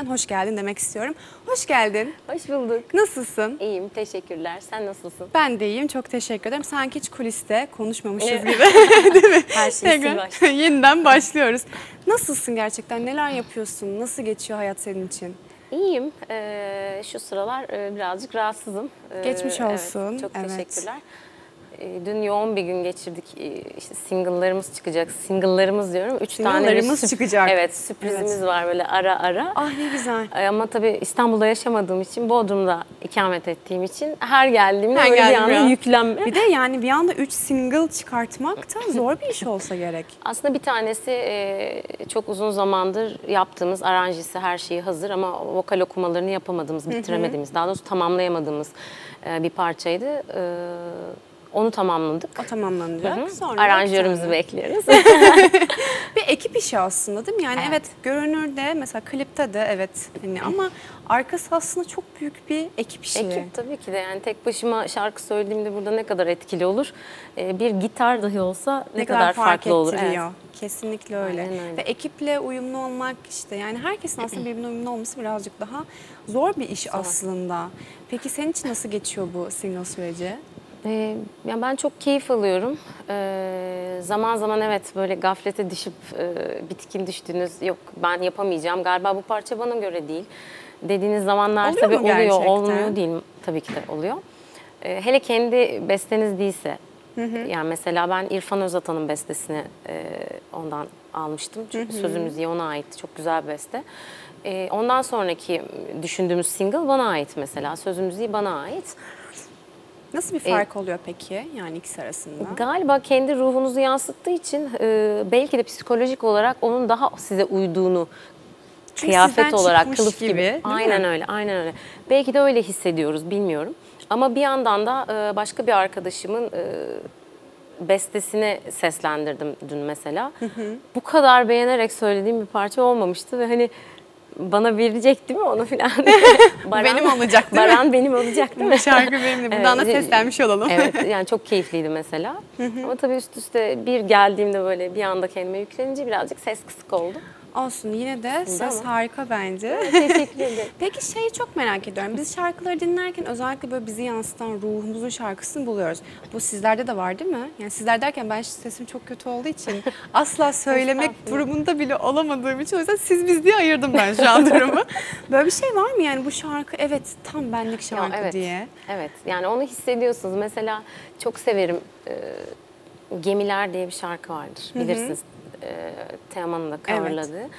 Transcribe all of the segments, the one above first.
hemen hoş geldin demek istiyorum. Hoş geldin. Hoş bulduk. Nasılsın? İyiyim, teşekkürler. Sen nasılsın? Ben de iyiyim, çok teşekkür ederim. Sanki hiç kuliste konuşmamışız gibi. Değil mi? Her şey başlıyor. Yeniden başlıyoruz. Nasılsın gerçekten? Neler yapıyorsun? Nasıl geçiyor hayat senin için? İyiyim. Şu sıralar birazcık rahatsızım. Geçmiş olsun. Evet, çok teşekkürler. Dün yoğun bir gün geçirdik. İşte single'larımız çıkacak. Single'larımız diyorum. 3 tane çıkacak. Evet, sürprizimiz var böyle ara ara. Ah ne güzel. Ama tabii İstanbul'da yaşamadığım için, Bodrum'da ikamet ettiğim için her geldiğimde böyle bir anda yüklenme. Bir de yani bir anda 3 single çıkartmak da zor bir iş olsa gerek. Aslında bir tanesi çok uzun zamandır yaptığımız, aranjisi her şeyi hazır ama vokal okumalarını yapamadığımız, bitiremediğimiz, daha doğrusu tamamlayamadığımız bir parçaydı. Onu tamamladık. O tamamlanacak. Sonra aranjörümüzü bekliyoruz. Bir ekip işi aslında değil mi? Yani evet, görünürde mesela klipte de evet hani ama arkası aslında çok büyük bir ekip işi. Ekip tabii ki de, yani tek başıma şarkı söylediğimde burada ne kadar etkili olur? Bir gitar dahi olsa ne kadar farklı olur. Evet. Kesinlikle öyle. Aynen. Ve ekiple uyumlu olmak işte, yani herkesin aslında birbirine uyumlu olması birazcık daha zor bir iş aslında. Peki senin için nasıl geçiyor bu single süreci? Yani ben çok keyif alıyorum. Zaman zaman evet böyle gaflete düşüp bitkin düştüğünüz, yok ben yapamayacağım, galiba bu parça bana göre değil dediğiniz zamanlar oluyor, tabii oluyor gerçekten? Olmuyor değil tabii ki de oluyor. Hele kendi besteniz değilse. Yani mesela ben İrfan Özatan'ın bestesini ondan almıştım. Çünkü sözü müziği ona aitti. Çok güzel bir beste. Ondan sonraki düşündüğümüz single bana ait mesela. Sözü müziği bana ait. Nasıl bir fark oluyor peki yani ikisi arasında? Galiba kendi ruhunuzu yansıttığı için belki de psikolojik olarak onun daha size uyduğunu, çünkü kıyafet olarak, kılıf gibi. Aynen öyle, aynen öyle. Belki de öyle hissediyoruz, bilmiyorum. Ama bir yandan da başka bir arkadaşımın bestesini seslendirdim dün mesela. Bu kadar beğenerek söylediğim bir parça olmamıştı ve hani... Bana verecek değil mi onu filan? Benim olacak değil mi? Baran benim olacak değil mi? Şarkı benimle. Buradan da seslenmiş olalım. Evet, yani çok keyifliydi mesela. Ama tabii üst üste bir geldiğimde böyle bir anda kendime yüklenince birazcık ses kısık oldu. Olsun, yine de ses harika bence. Evet, teşekkür ederim. Peki şeyi çok merak ediyorum. Biz şarkıları dinlerken özellikle böyle bizi yansıtan ruhumuzun şarkısını buluyoruz. Bu sizlerde de var değil mi? Yani sizler derken ben sesim çok kötü olduğu için asla söylemek durumunda bile olamadığım için, o yüzden siz biz diye ayırdım ben şu an durumu. Böyle bir şey var mı yani, bu şarkı evet tam benlik şarkı ya, evet, diye? Evet, yani onu hissediyorsunuz. Mesela çok severim Gemiler diye bir şarkı vardır, bilirsiniz. Teoman'ın da coverladığı. Evet.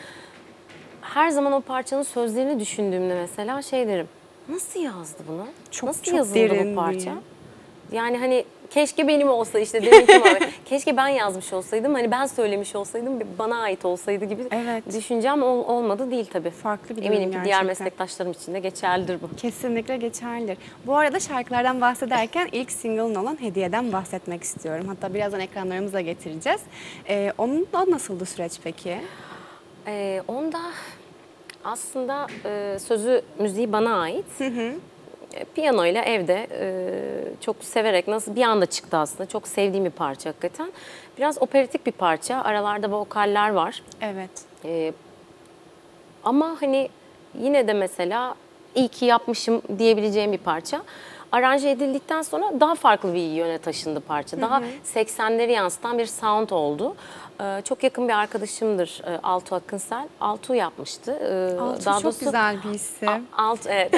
Her zaman o parçanın sözlerini düşündüğümde mesela şey derim, nasıl yazdı bunu? Nasıl yazıldı bu parça? Yani hani keşke benim olsa, işte deminki gibi. Keşke ben yazmış olsaydım, hani ben söylemiş olsaydım, bana ait olsaydı gibi düşüncem olmadı değil tabii. Farklı bir durum. Eminim ki diğer meslektaşlarım için de geçerlidir bu. Kesinlikle geçerlidir. Bu arada şarkılardan bahsederken ilk single'ın olan Hediye'den bahsetmek istiyorum. Hatta birazdan ekranlarımıza getireceğiz. Onun da nasıldı süreç peki? Onda aslında sözü müziği bana ait. Piyanoyla evde çok severek, nasıl bir anda çıktı aslında. Çok sevdiğim bir parça hakikaten. Biraz operatik bir parça. Aralarda vokaller var. Evet. Ama hani yine de mesela iyi ki yapmışım diyebileceğim bir parça. Aranje edildikten sonra daha farklı bir yöne taşındı parça. Daha 80'leri yansıtan bir sound oldu. Çok yakın bir arkadaşımdır Altuğ Akınsel. Altuğ yapmıştı. Altuğ daha çok doğrusu, güzel bir isim. Altuğ, evet.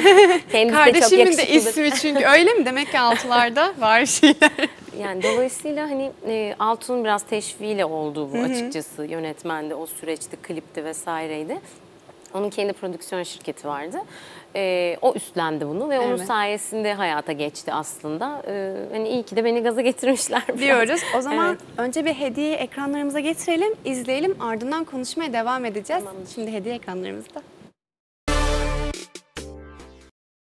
Kardeşimin de ismi çünkü öyle mi? Demek ki Altuğ'larda var şeyler. Yani dolayısıyla hani Altuğ'un biraz teşviğiyle oldu bu açıkçası. Yönetmende, o süreçte, klipte vesaireydi. Onun kendi prodüksiyon şirketi vardı. O üstlendi bunu ve onun sayesinde hayata geçti aslında. Hani iyi ki de beni gaza getirmişler biraz. Diyoruz. O zaman önce bir Hediye'yi ekranlarımıza getirelim, izleyelim, ardından konuşmaya devam edeceğiz. Tamamdır. Şimdi Hediye ekranlarımızda.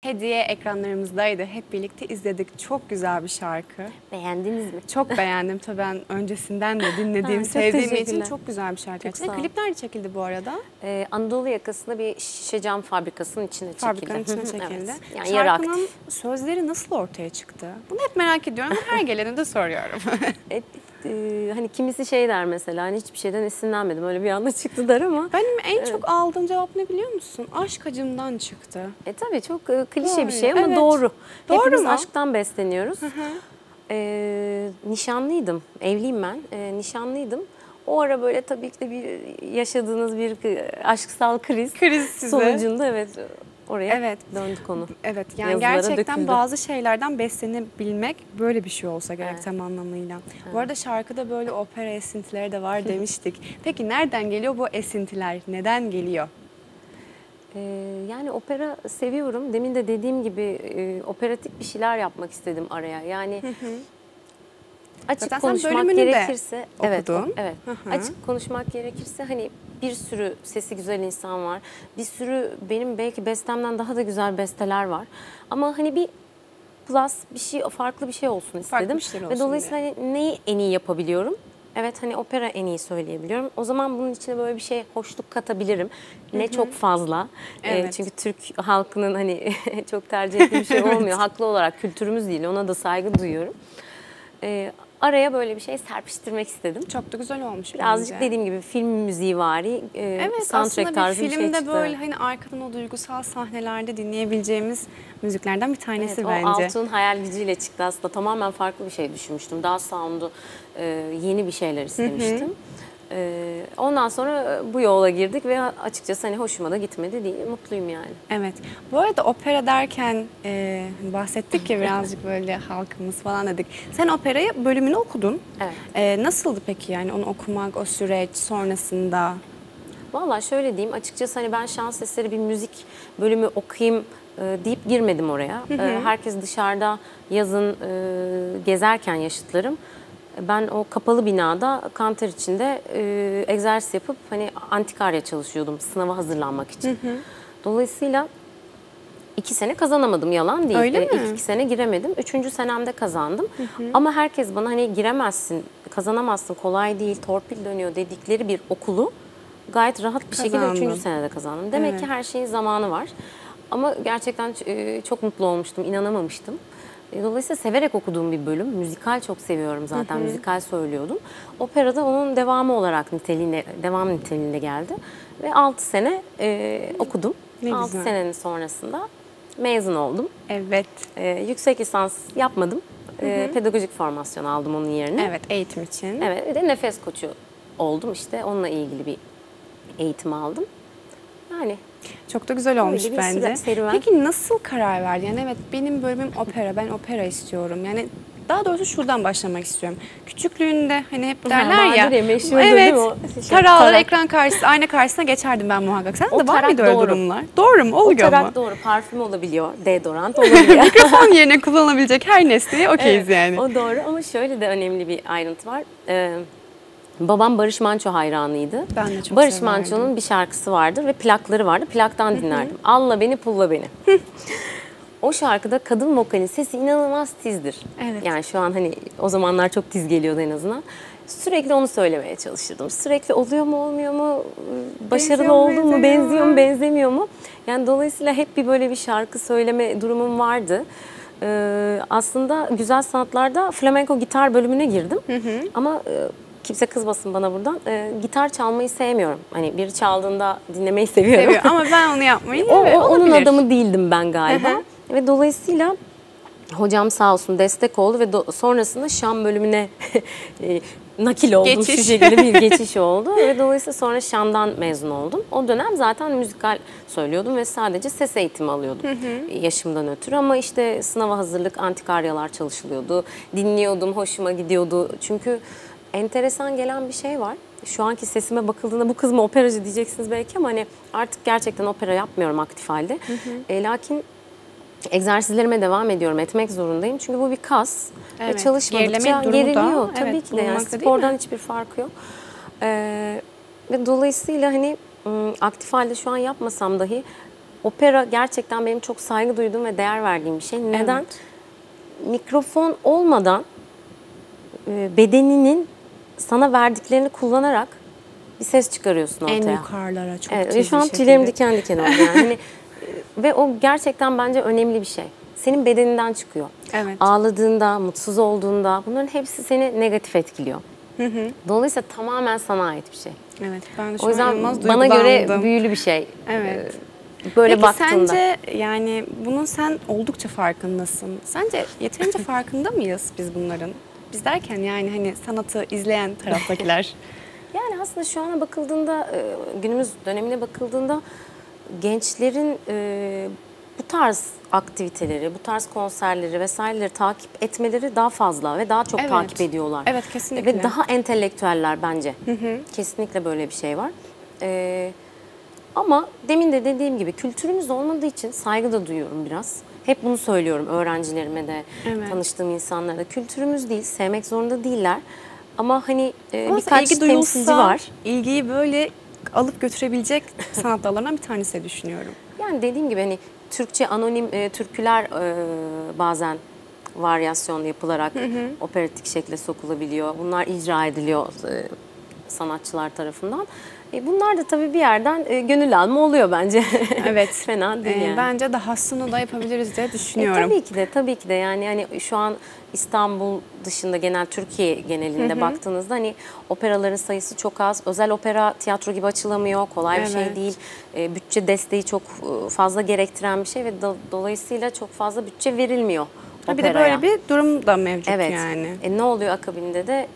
Hediye ekranlarımızdaydı. Hep birlikte izledik. Çok güzel bir şarkı. Beğendiniz mi? Çok beğendim. Tabii ben öncesinden de dinlediğim, sevdiğim için çok güzel bir şarkı. Klip nerede çekildi bu arada? Anadolu yakasında bir şişe cam fabrikasının içine çekildi. Fabrikanın içine çekildi. Yani şarkının sözleri nasıl ortaya çıktı? Bunu hep merak ediyorum. Her gelene de soruyorum. hani kimisi şey der mesela, hani hiçbir şeyden esinlenmedim, öyle bir anda çıktı der ama. Benim en çok aldığım cevap ne biliyor musun? Aşk acımdan çıktı. Tabii çok klişe bir şey ama doğru. Hepimiz aşktan besleniyoruz. Hı hı. Nişanlıydım, evliyim ben, nişanlıydım. O ara böyle tabii ki de yaşadığınız bir aşksal kriz sonucunda oraya döndü konu. Evet, yani yazılara gerçekten döküldü. Bazı şeylerden beslenebilmek böyle bir şey olsa gerek tam anlamıyla. Bu arada şarkıda böyle opera esintileri de var demiştik. Peki nereden geliyor bu esintiler? Neden geliyor? Yani opera seviyorum. Demin de dediğim gibi operatik bir şeyler yapmak istedim araya. Yani açık konuşmak gerekirse, açık konuşmak gerekirse hani bir sürü sesi güzel insan var. Bir sürü benim belki bestemden daha da güzel besteler var. Ama hani bir plus bir şey, farklı bir şey olsun istedim. Ve dolayısıyla hani neyi en iyi yapabiliyorum? Evet, hani opera en iyi söyleyebiliyorum. O zaman bunun içine böyle bir şey, hoşluk katabilirim. Ne çok fazla. Çünkü Türk halkının hani çok tercih ettiği bir şey olmuyor. Haklı olarak kültürümüz değil. Ona da saygı duyuyorum. Araya böyle bir şey serpiştirmek istedim. Çok da güzel olmuş. Birazcık dediğim gibi film müziğivari, soundtrack tarzı bir şey çıktı. Aslında bir filmde böyle hani arkadan o duygusal sahnelerde dinleyebileceğimiz müziklerden bir tanesi bence. O Altuğ'un hayal gücüyle çıktı aslında. Tamamen farklı bir şey düşünmüştüm. Daha sound'u, yeni bir şeyler istemiştim. Ondan sonra bu yola girdik ve açıkçası hani hoşuma da gitmedi değil. Mutluyum yani. Evet. Bu arada opera derken bahsettik ya birazcık böyle halkımız falan dedik. Sen operayı bölümünü okudun. Evet. Nasıldı peki yani onu okumak, o süreç sonrasında? Vallahi şöyle diyeyim, açıkçası hani ben şans eseri bir müzik bölümü okuyayım deyip girmedim oraya. Herkes dışarıda yazın gezerken yaşıtlarım. Ben o kapalı binada kanter içinde egzersiz yapıp hani antikarya çalışıyordum sınava hazırlanmak için. Dolayısıyla 2 sene kazanamadım, yalan değil. Öyle mi? 2 sene giremedim. 3. senemde kazandım. Ama herkes bana hani giremezsin, kazanamazsın, kolay değil, torpil dönüyor dedikleri bir okulu gayet rahat bir şekilde 3. senede kazandım. Demek ki her şeyin zamanı var. Ama gerçekten çok mutlu olmuştum, inanamamıştım. Dolayısıyla severek okuduğum bir bölüm. Müzikal çok seviyorum zaten. Müzikal söylüyordum. Operada onun devamı olarak devam niteliğinde geldi. Ve 6 sene okudum. 6 senenin sonrasında mezun oldum. Evet. Yüksek lisans yapmadım. Pedagojik formasyon aldım onun yerine. Evet, eğitim için. Evet, bir de nefes koçu oldum işte. Onunla ilgili bir eğitim aldım. Yani... Çok da güzel olmuş bence. Peki nasıl karar verdin? Yani evet, benim bölümüm opera, ben opera istiyorum. Yani daha doğrusu şuradan başlamak istiyorum. Küçüklüğünde hani hep derler ya. Tarağı ekran karşısına, ayna karşısına geçerdim ben muhakkak. Sen de var mıydı öyle durumlar? Doğru mu? Oluyor mu? O tarak doğru. Parfüm olabiliyor. Deodorant olabiliyor. Mikrofon yerine kullanılabilecek her nesneye okeyiz yani. O doğru ama şöyle de önemli bir ayrıntı var. Babam Barış Manço hayranıydı. Ben de çok Barış Manço'nun bir şarkısı vardır ve plakları vardı. Plaktan dinlerdim. Alla beni, pulla beni. O şarkıda kadın vokalin sesi inanılmaz tizdir. Evet. Yani şu an hani o zamanlar çok tiz geliyordu en azından. Sürekli onu söylemeye çalışırdım. Sürekli oluyor mu, olmuyor mu, başarılı oldum mu, benziyor mu, benzemiyor mu? Yani dolayısıyla hep bir böyle bir şarkı söyleme durumum vardı. Aslında güzel sanatlarda flamenko gitar bölümüne girdim. Ama... Kimse kızmasın bana buradan. Gitar çalmayı sevmiyorum. Hani biri çaldığında dinlemeyi seviyorum. Seviyor. Ama ben onu yapmayı onun adamı değildim ben galiba. Ve dolayısıyla hocam sağ olsun destek oldu ve sonrasında Şam bölümüne nakil oldum. Geçiş. Şu şekilde bir geçiş oldu. Ve dolayısıyla sonra Şam'dan mezun oldum. O dönem zaten müzikal söylüyordum ve sadece ses eğitimi alıyordum. Yaşımdan ötürü ama işte sınava hazırlık, antikaryalar çalışılıyordu. Dinliyordum, hoşuma gidiyordu. Çünkü enteresan gelen bir şey var. Şu anki sesime bakıldığında bu kız mı operacı diyeceksiniz belki ama hani artık gerçekten opera yapmıyorum aktif halde. Lakin egzersizlerime devam ediyorum, etmek zorundayım. Çünkü bu bir kas ve çalışmadıkça geriliyor. Tabii ki de yani spordan hiçbir farkı yok. Ve dolayısıyla hani aktif halde şu an yapmasam dahi opera gerçekten benim çok saygı duyduğum ve değer verdiğim bir şey. Neden? Mikrofon olmadan bedeninin sana verdiklerini kullanarak bir ses çıkarıyorsun ortaya. En yukarılara çok tüylerim. Şu an tüylerim diken diken oldu yani. Hani, ve o gerçekten bence önemli bir şey. Senin bedeninden çıkıyor. Ağladığında, mutsuz olduğunda bunların hepsi seni negatif etkiliyor. Dolayısıyla tamamen sana ait bir şey. Evet, ben de şu an inanılmaz duygulandım. O yüzden bana göre büyülü bir şey. Evet. Böyle peki baktığında. Sence yani bunun sen oldukça farkındasın. Sence yeterince farkında mıyız biz bunların? Biz derken yani hani sanatı izleyen taraftakiler. Yani aslında şu ana bakıldığında, günümüz dönemine bakıldığında gençlerin bu tarz aktiviteleri, bu tarz konserleri vesaireleri takip etmeleri daha fazla ve daha çok takip ediyorlar. Evet, kesinlikle. Ve daha entelektüeller bence. Kesinlikle böyle bir şey var. Ama demin de dediğim gibi kültürümüz olmadığı için saygı da duyuyorum biraz. Hep bunu söylüyorum öğrencilerime de, tanıştığım insanlara da. Kültürümüz değil, sevmek zorunda değiller. Ama hani birkaç temsilci var. İlgiyi böyle alıp götürebilecek sanat dallarından bir tanesi düşünüyorum. Yani dediğim gibi hani Türkçe anonim türküler bazen varyasyon yapılarak operatik şekle sokulabiliyor. Bunlar icra ediliyor sanatçılar tarafından. Bunlar da tabii bir yerden gönül alma oluyor bence. Evet. Fena değil yani. Bence dahasını da yapabiliriz diye düşünüyorum. Tabii ki de yani hani şu an İstanbul dışında genel Türkiye genelinde baktığınızda hani operaların sayısı çok az. Özel opera tiyatro gibi açılamıyor. Kolay bir şey değil. Bütçe desteği çok fazla gerektiren bir şey ve dolayısıyla çok fazla bütçe verilmiyor. Bir de böyle bir durum da mevcut yani. Ne oluyor akabinde de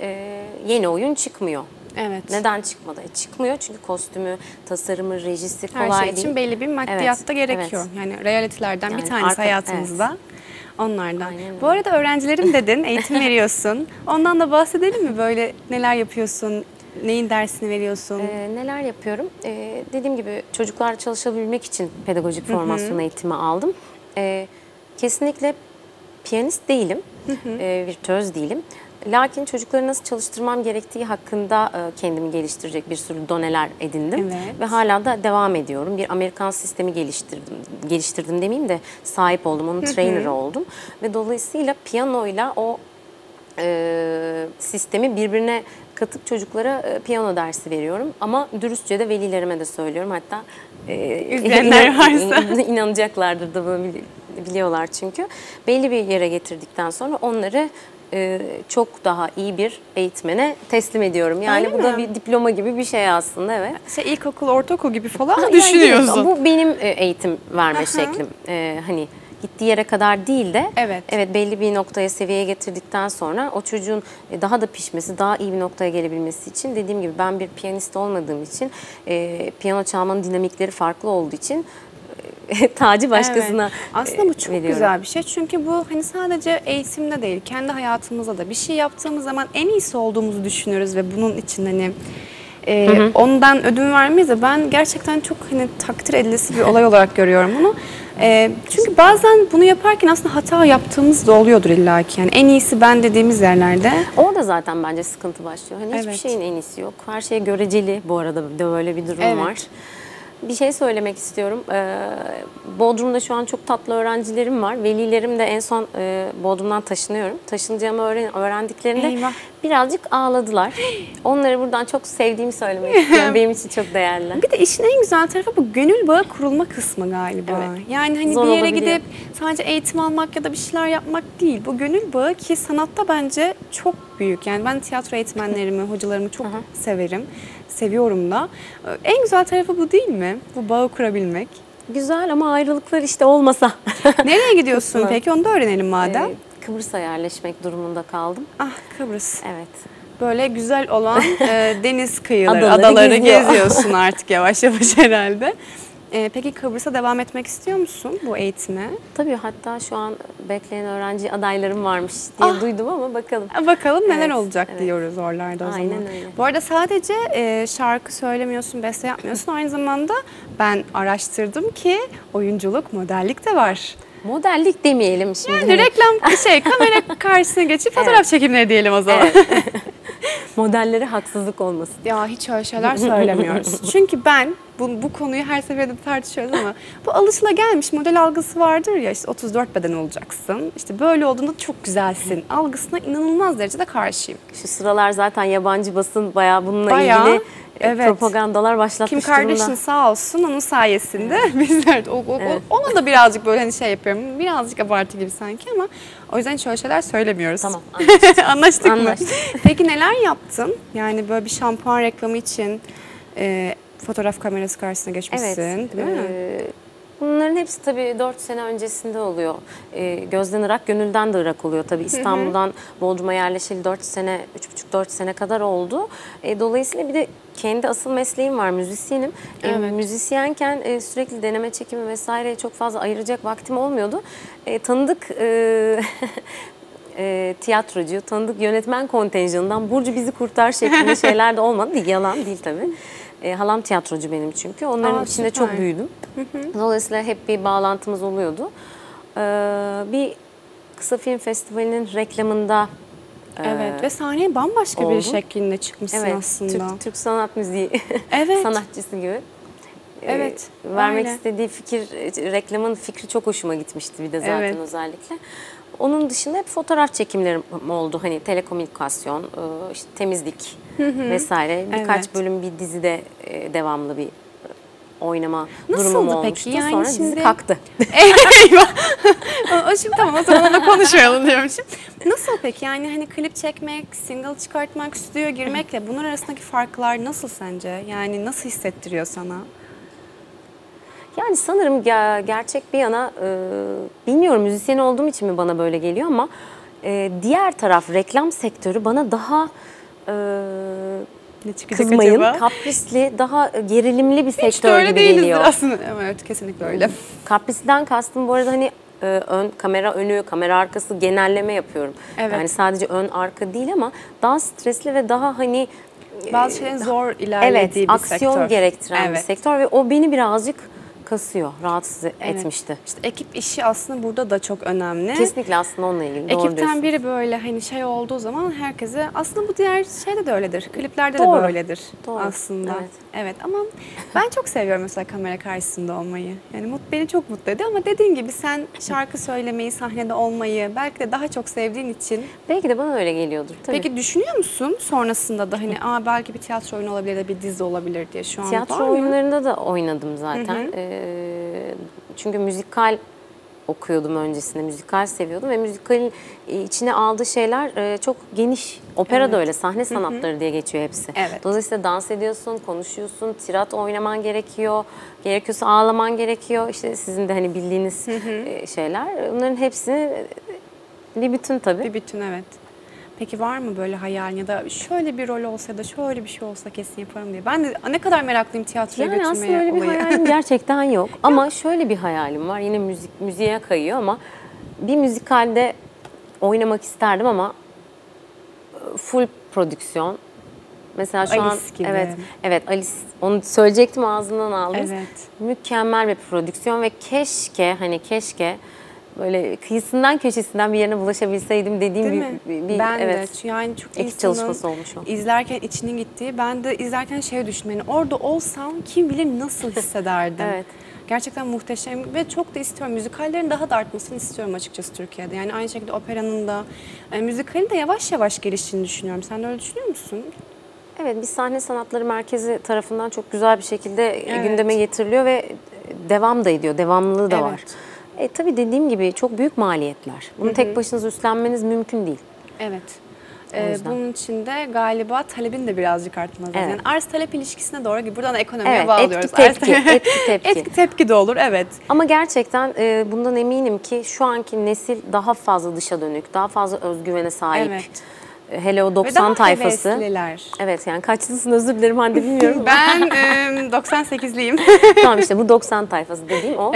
yeni oyun çıkmıyor. Evet. Neden çıkmadı? Çıkmıyor çünkü kostümü, tasarımı, rejisi kolay değil. Her şey için belli bir maddiyatta gerekiyor. Yani realitilerden bir tanesi hayatımızda. Onlardan. Aynen. Bu arada öğrencilerim dedin, eğitim veriyorsun. Ondan da bahsedelim mi? Böyle neler yapıyorsun? Neyin dersini veriyorsun? Neler yapıyorum? Dediğim gibi çocuklar çalışabilmek için pedagojik formasyon eğitimi aldım. Kesinlikle piyanist değilim, virtüöz değilim. Lakin çocukları nasıl çalıştırmam gerektiği hakkında kendimi geliştirecek bir sürü doneler edindim. Ve hala da devam ediyorum. Bir Amerikan sistemi geliştirdim demeyeyim de sahip oldum. Onun trainer'ı oldum. Ve dolayısıyla piyanoyla o sistemi birbirine katıp çocuklara piyano dersi veriyorum. Ama dürüstçe de velilerime de söylüyorum. Hatta izleyenler varsa inanacaklardır da bunu biliyorlar çünkü. Belli bir yere getirdikten sonra onları çok daha iyi bir eğitmene teslim ediyorum. Yani öyle bu mi? Da bir diploma gibi bir şey aslında. Evet. Sen ilkokul, ortaokul gibi falan mı düşünüyorsun? Yani bu benim eğitim verme şeklim. Hani gittiği yere kadar değil de belli bir noktaya, seviyeye getirdikten sonra o çocuğun daha da pişmesi, daha iyi bir noktaya gelebilmesi için dediğim gibi ben bir piyanist olmadığım için piyano çalmanın dinamikleri farklı olduğu için tacı başkasına aslında bu çok güzel bir şey. Çünkü bu hani sadece eğitimde değil, kendi hayatımızda da bir şey yaptığımız zaman en iyisi olduğumuzu düşünürüz ve bunun için hani ondan ödün vermeyiz de ben gerçekten çok hani takdir edilesi bir olay olarak görüyorum bunu. Çünkü bazen bunu yaparken aslında hata yaptığımız da oluyordur illaki. Yani en iyisi ben dediğimiz yerlerde. Orada zaten bence sıkıntı başlıyor. Hani hiçbir şeyin en iyisi yok. Her şey göreceli, bu arada böyle bir durum var. Bir şey söylemek istiyorum. Bodrum'da şu an çok tatlı öğrencilerim var. Velilerim de en son Bodrum'dan taşınıyorum. Taşınacağımı öğrendiklerinde birazcık ağladılar. Onları buradan çok sevdiğimi söylemek istiyorum. Benim için çok değerli. Bir de işin en güzel tarafı bu gönül bağı kurulma kısmı galiba. Yani hani zor bir yere gidip sadece eğitim almak ya da bir şeyler yapmak değil. Bu gönül bağı ki sanatta bence çok büyük. Yani ben tiyatro eğitmenlerimi, hocalarımı çok severim. Seviyorum da. En güzel tarafı bu değil mi? Bu bağı kurabilmek. Güzel ama ayrılıklar işte olmasa. Nereye gidiyorsun peki? Onu da öğrenelim madem. Kıbrıs'a yerleşmek durumunda kaldım. Ah, Kıbrıs. Evet. Böyle güzel olan deniz kıyıları, adaları geziyorsun artık yavaş yavaş herhalde. Peki Kıbrıs'a devam etmek istiyor musun bu eğitime? Tabii, hatta şu an bekleyen öğrenci adaylarım varmış diye duydum ama bakalım. Bakalım neler olacak diyoruz oralarda o zaman. Öyle. Bu arada sadece şarkı söylemiyorsun, beste yapmıyorsun. Aynı zamanda ben araştırdım ki oyunculuk, modellik de var. Modellik demeyelim şimdi. Yani reklam kamera karşısına geçip fotoğraf çekimleri diyelim o zaman. Modellere haksızlık olmasın. Ya hiç öyle şeyler söylemiyoruz. Çünkü ben bu konuyu her seferinde tartışıyoruz ama bu alışılagelmiş model algısı vardır ya, işte 34 beden olacaksın, işte böyle olduğunda çok güzelsin algısına inanılmaz derecede karşıyım. Şu sıralar zaten yabancı basın bayağı bununla ilgili propagandalar başlatmış durumda. Kim Kardashian sağ olsun, onun sayesinde bizler de ona da birazcık böyle hani şey yapıyorum, birazcık abartı gibi sanki ama o yüzden şöyle şeyler söylemiyoruz. Tamam, anlaştık. Anlaştık mı? Peki neler yaptın? Yani böyle bir şampuan reklamı için fotoğraf kamerası karşısına geçmişsin, değil mi? Bunların hepsi tabii 4 sene öncesinde oluyor. Gözden ırak, gönülden de ırak oluyor tabii. İstanbul'dan Bodrum'a yerleşeli 4 sene, 3,5-4 sene kadar oldu. Dolayısıyla bir de kendi asıl mesleğim var, müzisyenim. Müzisyenken sürekli deneme çekimi vesaireye çok fazla ayıracak vaktim olmuyordu. Tanıdık... tiyatrocu, tanıdık yönetmen kontenjanından Burcu bizi kurtar şeklinde şeyler de olmadı. Yalan değil tabii. Halam tiyatrocu benim çünkü. Onların içinde çok büyüdüm. Dolayısıyla hep bir bağlantımız oluyordu. Bir kısa film festivalinin reklamında ve sahneye bambaşka bir şeklinde çıkmışsın aslında. Türk sanat müziği sanatçısı gibi. Vermek istediği fikir, reklamın fikri çok hoşuma gitmişti bir de zaten özellikle. Onun dışında hep fotoğraf çekimlerim oldu. Hani telekomünikasyon, işte temizlik vesaire. Birkaç bölüm bir dizide devamlı bir oynama durumum olmuştu. Peki? Yani sonra şimdi... dizi kalktı. Eyvah! Şimdi tamam, o zaman da konuşmayalım diyormuşum. Nasıl peki? Yani hani klip çekmek, single çıkartmak, stüdyoya girmekle bunlar arasındaki farklar nasıl sence? Yani nasıl hissettiriyor sana? Yani sanırım gerçek bir yana, bilmiyorum müzisyen olduğum için mi bana böyle geliyor ama diğer taraf reklam sektörü bana daha kızmayın, kaprisli, daha gerilimli bir sektör gibi geliyor. Hiç de öyle değiliz aslında. Evet, kesinlikle öyle. Kapristen kastım bu arada hani ön kamera önü, kamera arkası genelleme yapıyorum. Yani sadece ön arka değil ama daha stresli ve daha hani... Bazı şeylerin zor ilerlediği bir sektör. Aksiyon gerektiren bir sektör ve o beni birazcık... kasıyor, rahatsız etmişti. İşte ekip işi aslında burada da çok önemli. Kesinlikle aslında onunla ilgili. Ekipten biri böyle hani şey olduğu zaman herkese, aslında bu diğer şeyde de öyledir. Kliplerde de böyledir aslında. Evet ama ben çok seviyorum mesela kamera karşısında olmayı. Yani beni çok mutlu ediyor ama dediğin gibi sen şarkı söylemeyi, sahnede olmayı belki de daha çok sevdiğin için. Belki de bana öyle geliyordur. Tabii. Peki düşünüyor musun sonrasında da hani belki bir tiyatro oyunu olabilir de bir dizi olabilir diye şu an. Tiyatro oyunlarında da oynadım zaten. Çünkü müzikal okuyordum öncesinde, müzikal seviyordum ve müzikalin içine aldığı şeyler çok geniş. Opera da öyle, sahne sanatları diye geçiyor hepsi. Dolayısıyla dans ediyorsun, konuşuyorsun, tirat oynaman gerekiyor, gerekiyorsa ağlaman gerekiyor. İşte sizin de hani bildiğiniz şeyler. Bunların hepsini bir bütün tabii. Bir bütün, evet. Peki var mı böyle hayalin ya da şöyle bir rol olsa ya da şöyle bir şey olsa kesin yaparım diye? Ben de ne kadar meraklıyım tiyatroya götürmeye olayı. Yani aslında öyle bir hayalim gerçekten yok. Ama şöyle bir hayalim var. Yine müziğe kayıyor ama bir müzikalde oynamak isterdim ama full prodüksiyon. Mesela şu Alice an gibi. Evet Alice, onu söyleyecektim, ağzından aldınız. Mükemmel bir prodüksiyon ve keşke böyle kıyısından köşesinden bir yerine bulaşabilseydim dediğim bir de yani çok ekip çalışması olmuş o. İzlerken içinin gittiği, ben de izlerken şey düşündüm, yani orada olsam kim bilir nasıl hissederdim. Gerçekten muhteşem ve çok da istiyorum. Müzikallerin daha da artmasını istiyorum açıkçası Türkiye'de. Yani aynı şekilde operanın da, müzikalin de yavaş yavaş geliştiğini düşünüyorum. Sen de öyle düşünüyor musun? Evet, bir sahne sanatları merkezi tarafından çok güzel bir şekilde gündeme getiriliyor ve devam da ediyor. Devamlılığı da var. Tabii dediğim gibi çok büyük maliyetler. Bunu tek başınıza üstlenmeniz mümkün değil. Bunun için de galiba talebin de birazcık artması lazım. Yani arz talep ilişkisine doğru ki buradan ekonomiye bağlıyoruz. Etki tepki de olur, Ama gerçekten bundan eminim ki şu anki nesil daha fazla dışa dönük, daha fazla özgüvene sahip. Hele o 90 tayfası. Hevesliler. Yani kaçlısın, özür dilerim Hande, bilmiyorum. Ben 98'liyim. Tamam, işte bu 90 tayfası dediğim o.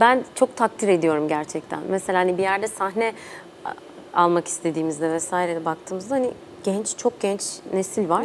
Ben çok takdir ediyorum gerçekten. Mesela hani bir yerde sahne almak istediğimizde vesaire baktığımızda hani çok genç nesil var.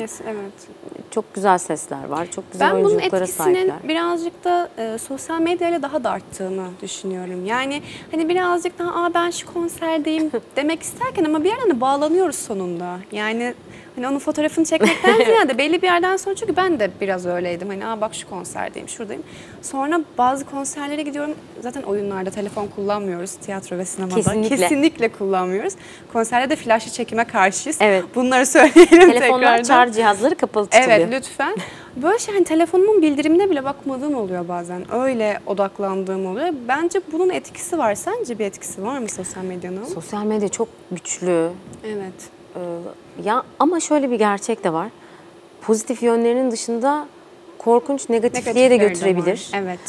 Çok güzel sesler var. Çok güzel oyunculuklara sahipler. Ben bunun etkisinin birazcık da sosyal medyayla daha da arttığını düşünüyorum. Yani hani birazcık daha ben şu konserdeyim demek isterken ama bir yerden bağlanıyoruz sonunda. Yani Hani onun fotoğrafını çekmekten ziyade belli bir yerden sonra, çünkü ben de biraz öyleydim. Hani aa bak şu konserdeyim, şuradayım. Sonra bazı konserlere gidiyorum. Zaten oyunlarda telefon kullanmıyoruz, tiyatro ve sinemada. Kesinlikle kullanmıyoruz. Konserde de flaşlı çekime karşıyız. Evet. Bunları söyleyelim telefonlar, tekrardan. Telefonlar, şarj cihazları kapalı tutuluyor. Evet lütfen. Böyle şey, hani telefonumun bildirimine bile bakmadığım oluyor bazen. Öyle odaklandığım oluyor. Bence bunun etkisi var. Sence bir etkisi var mı sosyal medyanın? Sosyal medya çok güçlü. Evet. Ya ama şöyle bir gerçek de var. Pozitif yönlerinin dışında korkunç negatifliğe de götürebilir. Evet.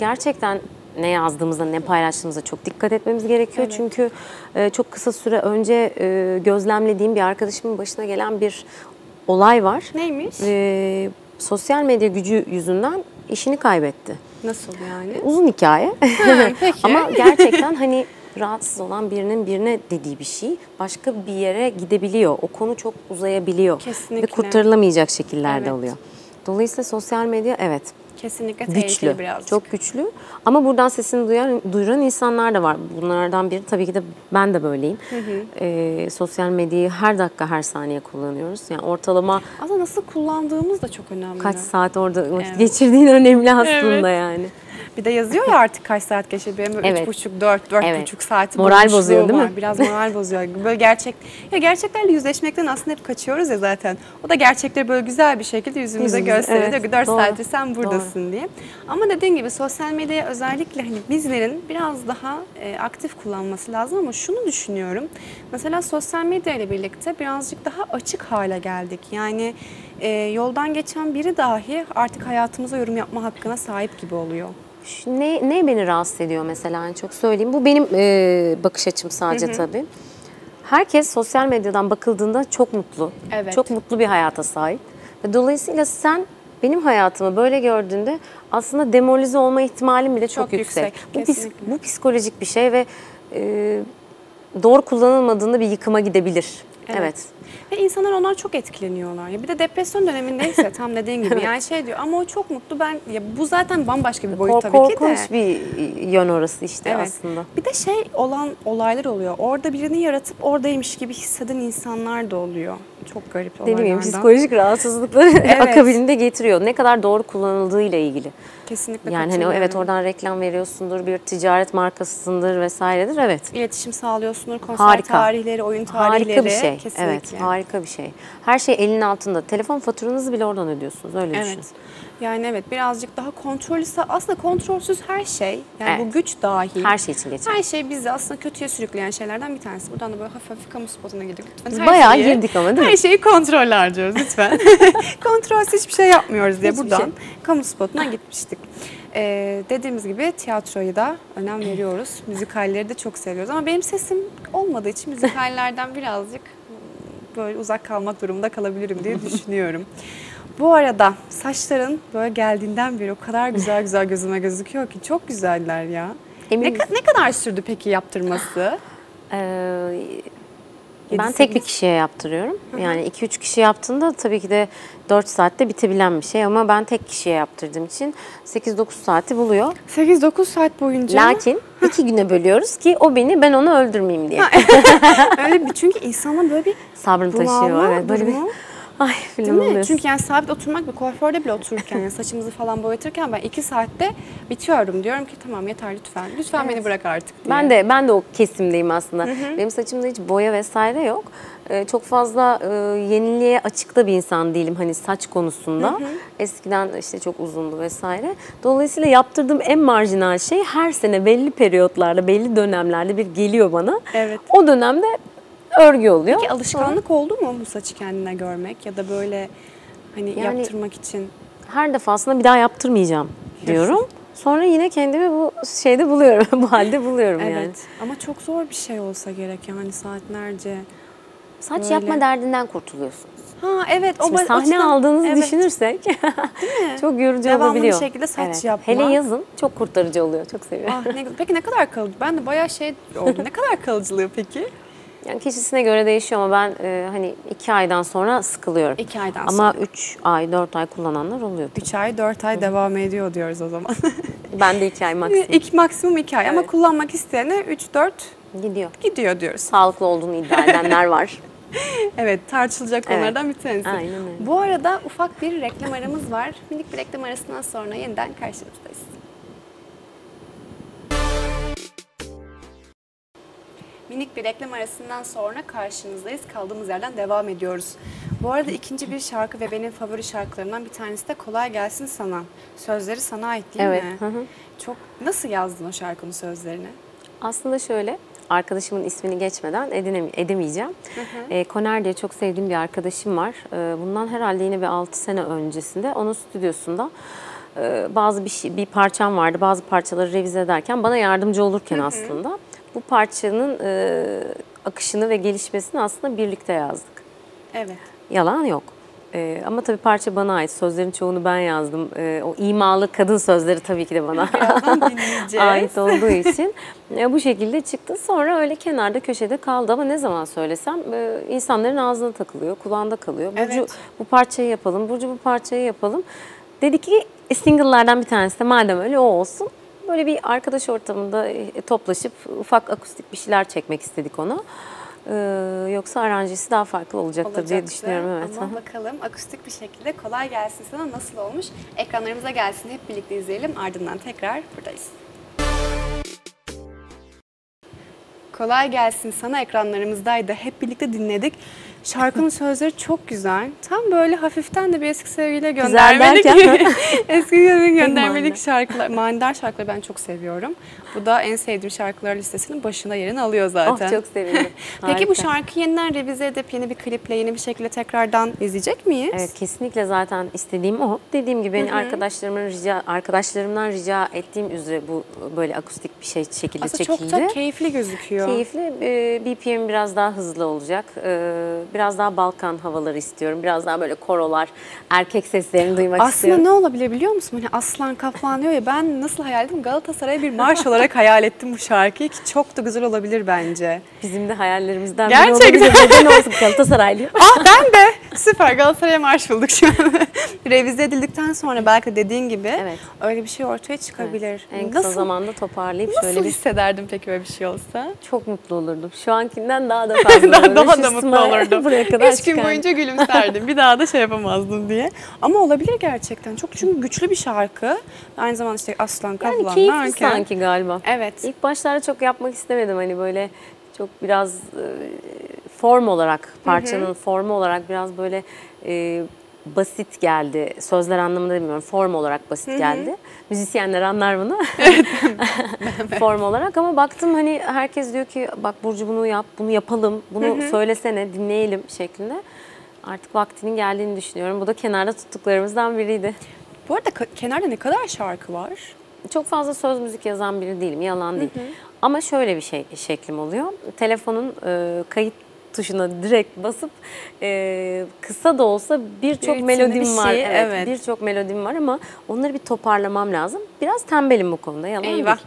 Gerçekten ne yazdığımıza, ne paylaştığımıza çok dikkat etmemiz gerekiyor. Evet. Çünkü çok kısa süre önce gözlemlediğim bir arkadaşımın başına gelen bir olay var. Neymiş? Sosyal medya gücü yüzünden işini kaybetti. Nasıl yani? Uzun hikaye. Peki. Ama gerçekten hani rahatsız olan birinin birine dediği bir şey başka bir yere gidebiliyor. O konu çok uzayabiliyor. Kesinlikle. Ve kurtarılamayacak şekillerde oluyor. Dolayısıyla sosyal medya kesinlikle güçlü, çok güçlü. Ama buradan sesini duyuran insanlar da var. Bunlardan biri tabii ki de ben de böyleyim. Hı hı. Sosyal medyayı her dakika, her saniye kullanıyoruz. Yani ortalama... Aslında nasıl kullandığımız da çok önemli. Kaç saat orada geçirdiğin önemli aslında yani. Bir de yazıyor ya artık kaç saat geçiyor. Benim böyle 3,5-4,5 saati moral bozuyor değil mi? Biraz moral bozuyor. Böyle gerçeklerle yüzleşmekten aslında hep kaçıyoruz ya zaten. O da gerçekleri böyle güzel bir şekilde yüzümüze gösteriyor. Diyor ki 4 saattir sen buradasın diye. Ama dediğim gibi sosyal medyaya özellikle hani bizlerin biraz daha aktif kullanması lazım, ama şunu düşünüyorum. Mesela sosyal medya ile birlikte birazcık daha açık hale geldik. Yani yoldan geçen biri dahi artık hayatımıza yorum yapma hakkına sahip gibi oluyor. Ne beni rahatsız ediyor mesela, en çok söyleyeyim. Bu benim bakış açım sadece, hı hı, tabii. Herkes sosyal medyadan bakıldığında çok mutlu. Evet. Çok mutlu bir hayata sahip. Ve dolayısıyla sen benim hayatımı böyle gördüğünde aslında demoralize olma ihtimalim bile çok yüksek. Bu psikolojik bir şey ve doğru kullanılmadığında bir yıkıma gidebilir. Evet. Ve insanlar ondan çok etkileniyorlar. Ya bir de depresyon dönemindeyse tam dediğin gibi yani şey diyor ama o çok mutlu, ben ya bu zaten bambaşka bir boyut tabii ki de. Korkunç bir yön orası işte aslında. Bir de şey olan olaylar oluyor. Orada birini yaratıp oradaymış gibi hisseden insanlar da oluyor. Çok garip olaylardan. Dediğim gibi psikolojik rahatsızlıkları akabinde getiriyor. Ne kadar doğru kullanıldığıyla ilgili. Kesinlikle. Yani hani oradan reklam veriyorsundur, bir ticaret markasındır vesairedir. Evet. İletişim sağlıyorsundur, konser tarihleri, oyun tarihleri. Harika bir şey. Kesinlikle. Evet, harika bir şey. Her şey elin altında. Telefon faturanızı bile oradan ödüyorsunuz. Öyle düşünün. Yani birazcık daha kontrollü, aslında kontrolsüz her şey. Yani bu güç dahil. Her şey için geçer. Her şey bizi aslında kötüye sürükleyen şeylerden bir tanesi. Buradan da böyle hafif kamu spotuna girdik. Lütfen. Bayağı girdik ama değil mi? Her şeyi kontrolle harcıyoruz lütfen. Kontrolsüz hiçbir şey yapmıyoruz diye buradan kamu spotuna gitmiştik. Dediğimiz gibi tiyatroyu da önem veriyoruz. Müzikalleri de çok seviyoruz. Ama benim sesim olmadığı için müzikallerden birazcık böyle uzak kalmak durumunda kalabilirim diye düşünüyorum. Bu arada saçların böyle geldiğinden beri o kadar güzel gözüme gözüküyor ki, çok güzeller ya. Ne kadar sürdü peki yaptırması? Ben tek bir kişiye yaptırıyorum. Yani 2-3 kişi yaptığında tabii ki de 4 saatte bitebilen bir şey, ama ben tek kişiye yaptırdığım için 8-9 saati buluyor. 8-9 saat boyunca. Lakin 2 güne bölüyoruz ki o beni, ben onu öldürmeyeyim diye. Öyle bir, çünkü insanlar böyle bir sabrım taşıyor. Evet, böyle bir ay falan oluyor. Çünkü yani sabit oturmak, bir kuaförde bile otururken yani saçımızı falan boyatırken ben 2 saatte bitiyorum. Diyorum ki tamam yeter lütfen. Lütfen beni bırak artık diye. Ben de o kesimdeyim aslında. Hı hı. Benim saçımda hiç boya vesaire yok. Çok fazla yeniliğe açık da bir insan değilim hani saç konusunda. Hı hı. Eskiden işte çok uzundu vesaire. Dolayısıyla yaptırdığım en marjinal şey her sene belli periyotlarda, belli dönemlerde bir geliyor bana. Evet. O dönemde örgü oluyor. Peki alışkanlık oldu mu bu saçı kendine görmek ya da böyle hani yaptırmak için? Her defasında bir daha yaptırmayacağım diyorum. Sonra yine kendimi bu şeyde buluyorum, bu halde buluyorum yani. Ama çok zor bir şey olsa gerek yani, saatlerce. Saç böyle yapma derdinden kurtuluyorsunuz. Şimdi sahne aldığınızı düşünürsek çok yorucu olabiliyor. Devamlı şekilde saç yapmak. Hele yazın çok kurtarıcı oluyor, çok seviyorum. Peki ne kadar kalıcı? Ben de bayağı şey oldu. Ne kadar kalıcılığı peki? Yani kişisine göre değişiyor ama ben hani 2 aydan sonra sıkılıyorum. 2 aydan sonra. Ama 3 ay, 4 ay kullananlar oluyor. 3 ay, 4 ay devam ediyor diyoruz o zaman. Ben de 2 ay maksimum. Maksimum 2 ay ama kullanmak isteyene 3-4 gidiyor diyoruz. Sağlıklı olduğunu iddia edenler var. Evet, tartışılacak konulardan bir tanesi. Aynen öyle. Bu arada ufak bir reklam aramız var. Minik bir reklam arasından sonra yeniden karşınızdayız. Minik bir reklam arasından sonra karşınızdayız. Kaldığımız yerden devam ediyoruz. Bu arada ikinci bir şarkı ve benim favori şarkılarımdan bir tanesi de Kolay Gelsin Sana. Sözleri sana ait değil mi? Hı hı. Çok, nasıl yazdın o şarkının sözlerini? Aslında şöyle, arkadaşımın ismini geçmeden edemeyeceğim. Koner diye çok sevdiğim bir arkadaşım var. Bundan herhalde yine bir 6 sene öncesinde onun stüdyosunda bazı bir parçam vardı. Bazı parçaları revize ederken, bana yardımcı olurken aslında bu parçanın akışını ve gelişmesini aslında birlikte yazdık. Evet. Yalan yok. Ama tabii parça bana ait. Sözlerin çoğunu ben yazdım. O imalı kadın sözleri tabii ki de bana ait olduğu için. Bu şekilde çıktı. Sonra öyle kenarda köşede kaldı ama ne zaman söylesem insanların ağzına takılıyor, kulağında kalıyor. Burcu bu parçayı yapalım, Burcu bu parçayı yapalım. Dedi ki single'lardan bir tanesi de madem öyle o olsun. Böyle bir arkadaş ortamında toplaşıp ufak akustik bir şeyler çekmek istedik onu. Yoksa aranjesi daha farklı olacaktır diye düşünüyorum. Evet. Ama bakalım akustik bir şekilde Kolay Gelsin Sana nasıl olmuş? Ekranlarımıza gelsin, hep birlikte izleyelim. Ardından tekrar buradayız. Kolay Gelsin Sana ekranlarımızdaydı. Hep birlikte dinledik. Şarkının sözleri çok güzel. Tam böyle hafiften de bir eski sevgiliye göndermelik. Eski sevgiliye göndermelik şarkılar. Manidar şarkıları ben çok seviyorum. Bu da en sevdiğim şarkılar listesinin başına yerini alıyor zaten. Oh, çok sevindim. Peki bu şarkıyı yeniden revize edip yeni bir kliple, yeni bir şekilde tekrardan izleyecek miyiz? Evet, kesinlikle zaten istediğim o. Dediğim gibi benim arkadaşlarımdan rica ettiğim üzere bu böyle akustik bir şey şekilde çekildi. Aslında çok da keyifli gözüküyor. Keyifli. BPM biraz daha hızlı olacak. Biraz daha Balkan havaları istiyorum. Biraz daha böyle korolar, erkek seslerini duymak istiyorum. Aslında ne olabilir biliyor musun? Hani aslan kaplanıyor ya, ben nasıl hayal ettim? Galatasaray'a bir marş olarak hayal ettim bu şarkıyı ki çok da güzel olabilir bence. Bizim de hayallerimizden biri olabilir. Gerçekten olsun Galatasaraylı. Ah ben de. Süper, Galatasaray'a marş bulduk şu an. Revize edildikten sonra belki dediğin gibi öyle bir şey ortaya çıkabilir. Evet. En kısa zamanda toparlayıp şöyle bir... hissederdin peki böyle bir şey olsa? Çok mutlu olurdum. Şu ankinden daha da fazla. daha da mutlu olurdum. 3 gün boyunca gülümserdim. Bir daha da şey yapamazdım diye. Ama olabilir gerçekten. Çok, çünkü güçlü bir şarkı. Aynı zamanda işte aslan kaplan. Yani keyifli sanki galiba. Evet. İlk başlarda çok yapmak istemedim. Hani böyle çok biraz form olarak, parçanın formu olarak biraz böyle basit geldi. Sözler anlamında bilmiyorum. Form olarak basit geldi. Müzisyenler anlar bunu. Form olarak, ama baktım hani herkes diyor ki bak Burcu bunu yap, bunu yapalım, bunu söylesene, dinleyelim şeklinde. Artık vaktinin geldiğini düşünüyorum. Bu da kenarda tuttuklarımızdan biriydi. Bu arada kenarda ne kadar şarkı var? Çok fazla söz müzik yazan biri değilim. Yalan değil. Ama şöyle bir şey şeklim oluyor. Telefonun kayıt tuşuna direkt basıp kısa da olsa birçok melodim var. Evet. Birçok melodim var ama onları bir toparlamam lazım. Biraz tembelim bu konuda. Yalan Eyvah.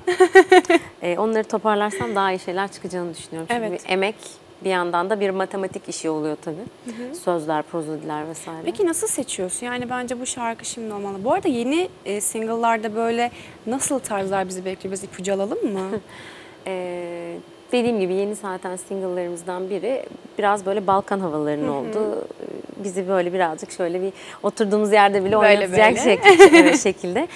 Onları toparlarsam daha iyi şeyler çıkacağını düşünüyorum. Çünkü bir emek, bir yandan da bir matematik işi oluyor tabii. Sözler, prozodiler vesaire. Peki nasıl seçiyorsun? Yani bence bu şarkı şimdi olmalı. Bu arada yeni single'larda böyle nasıl tarzlar bizi bekliyor? Biz ipucu alalım mı? Dediğim gibi yeni zaten single'larımızdan biri biraz böyle Balkan havalarının olduğu, bizi böyle birazcık şöyle bir oturduğumuz yerde bile oynatacak şekilde.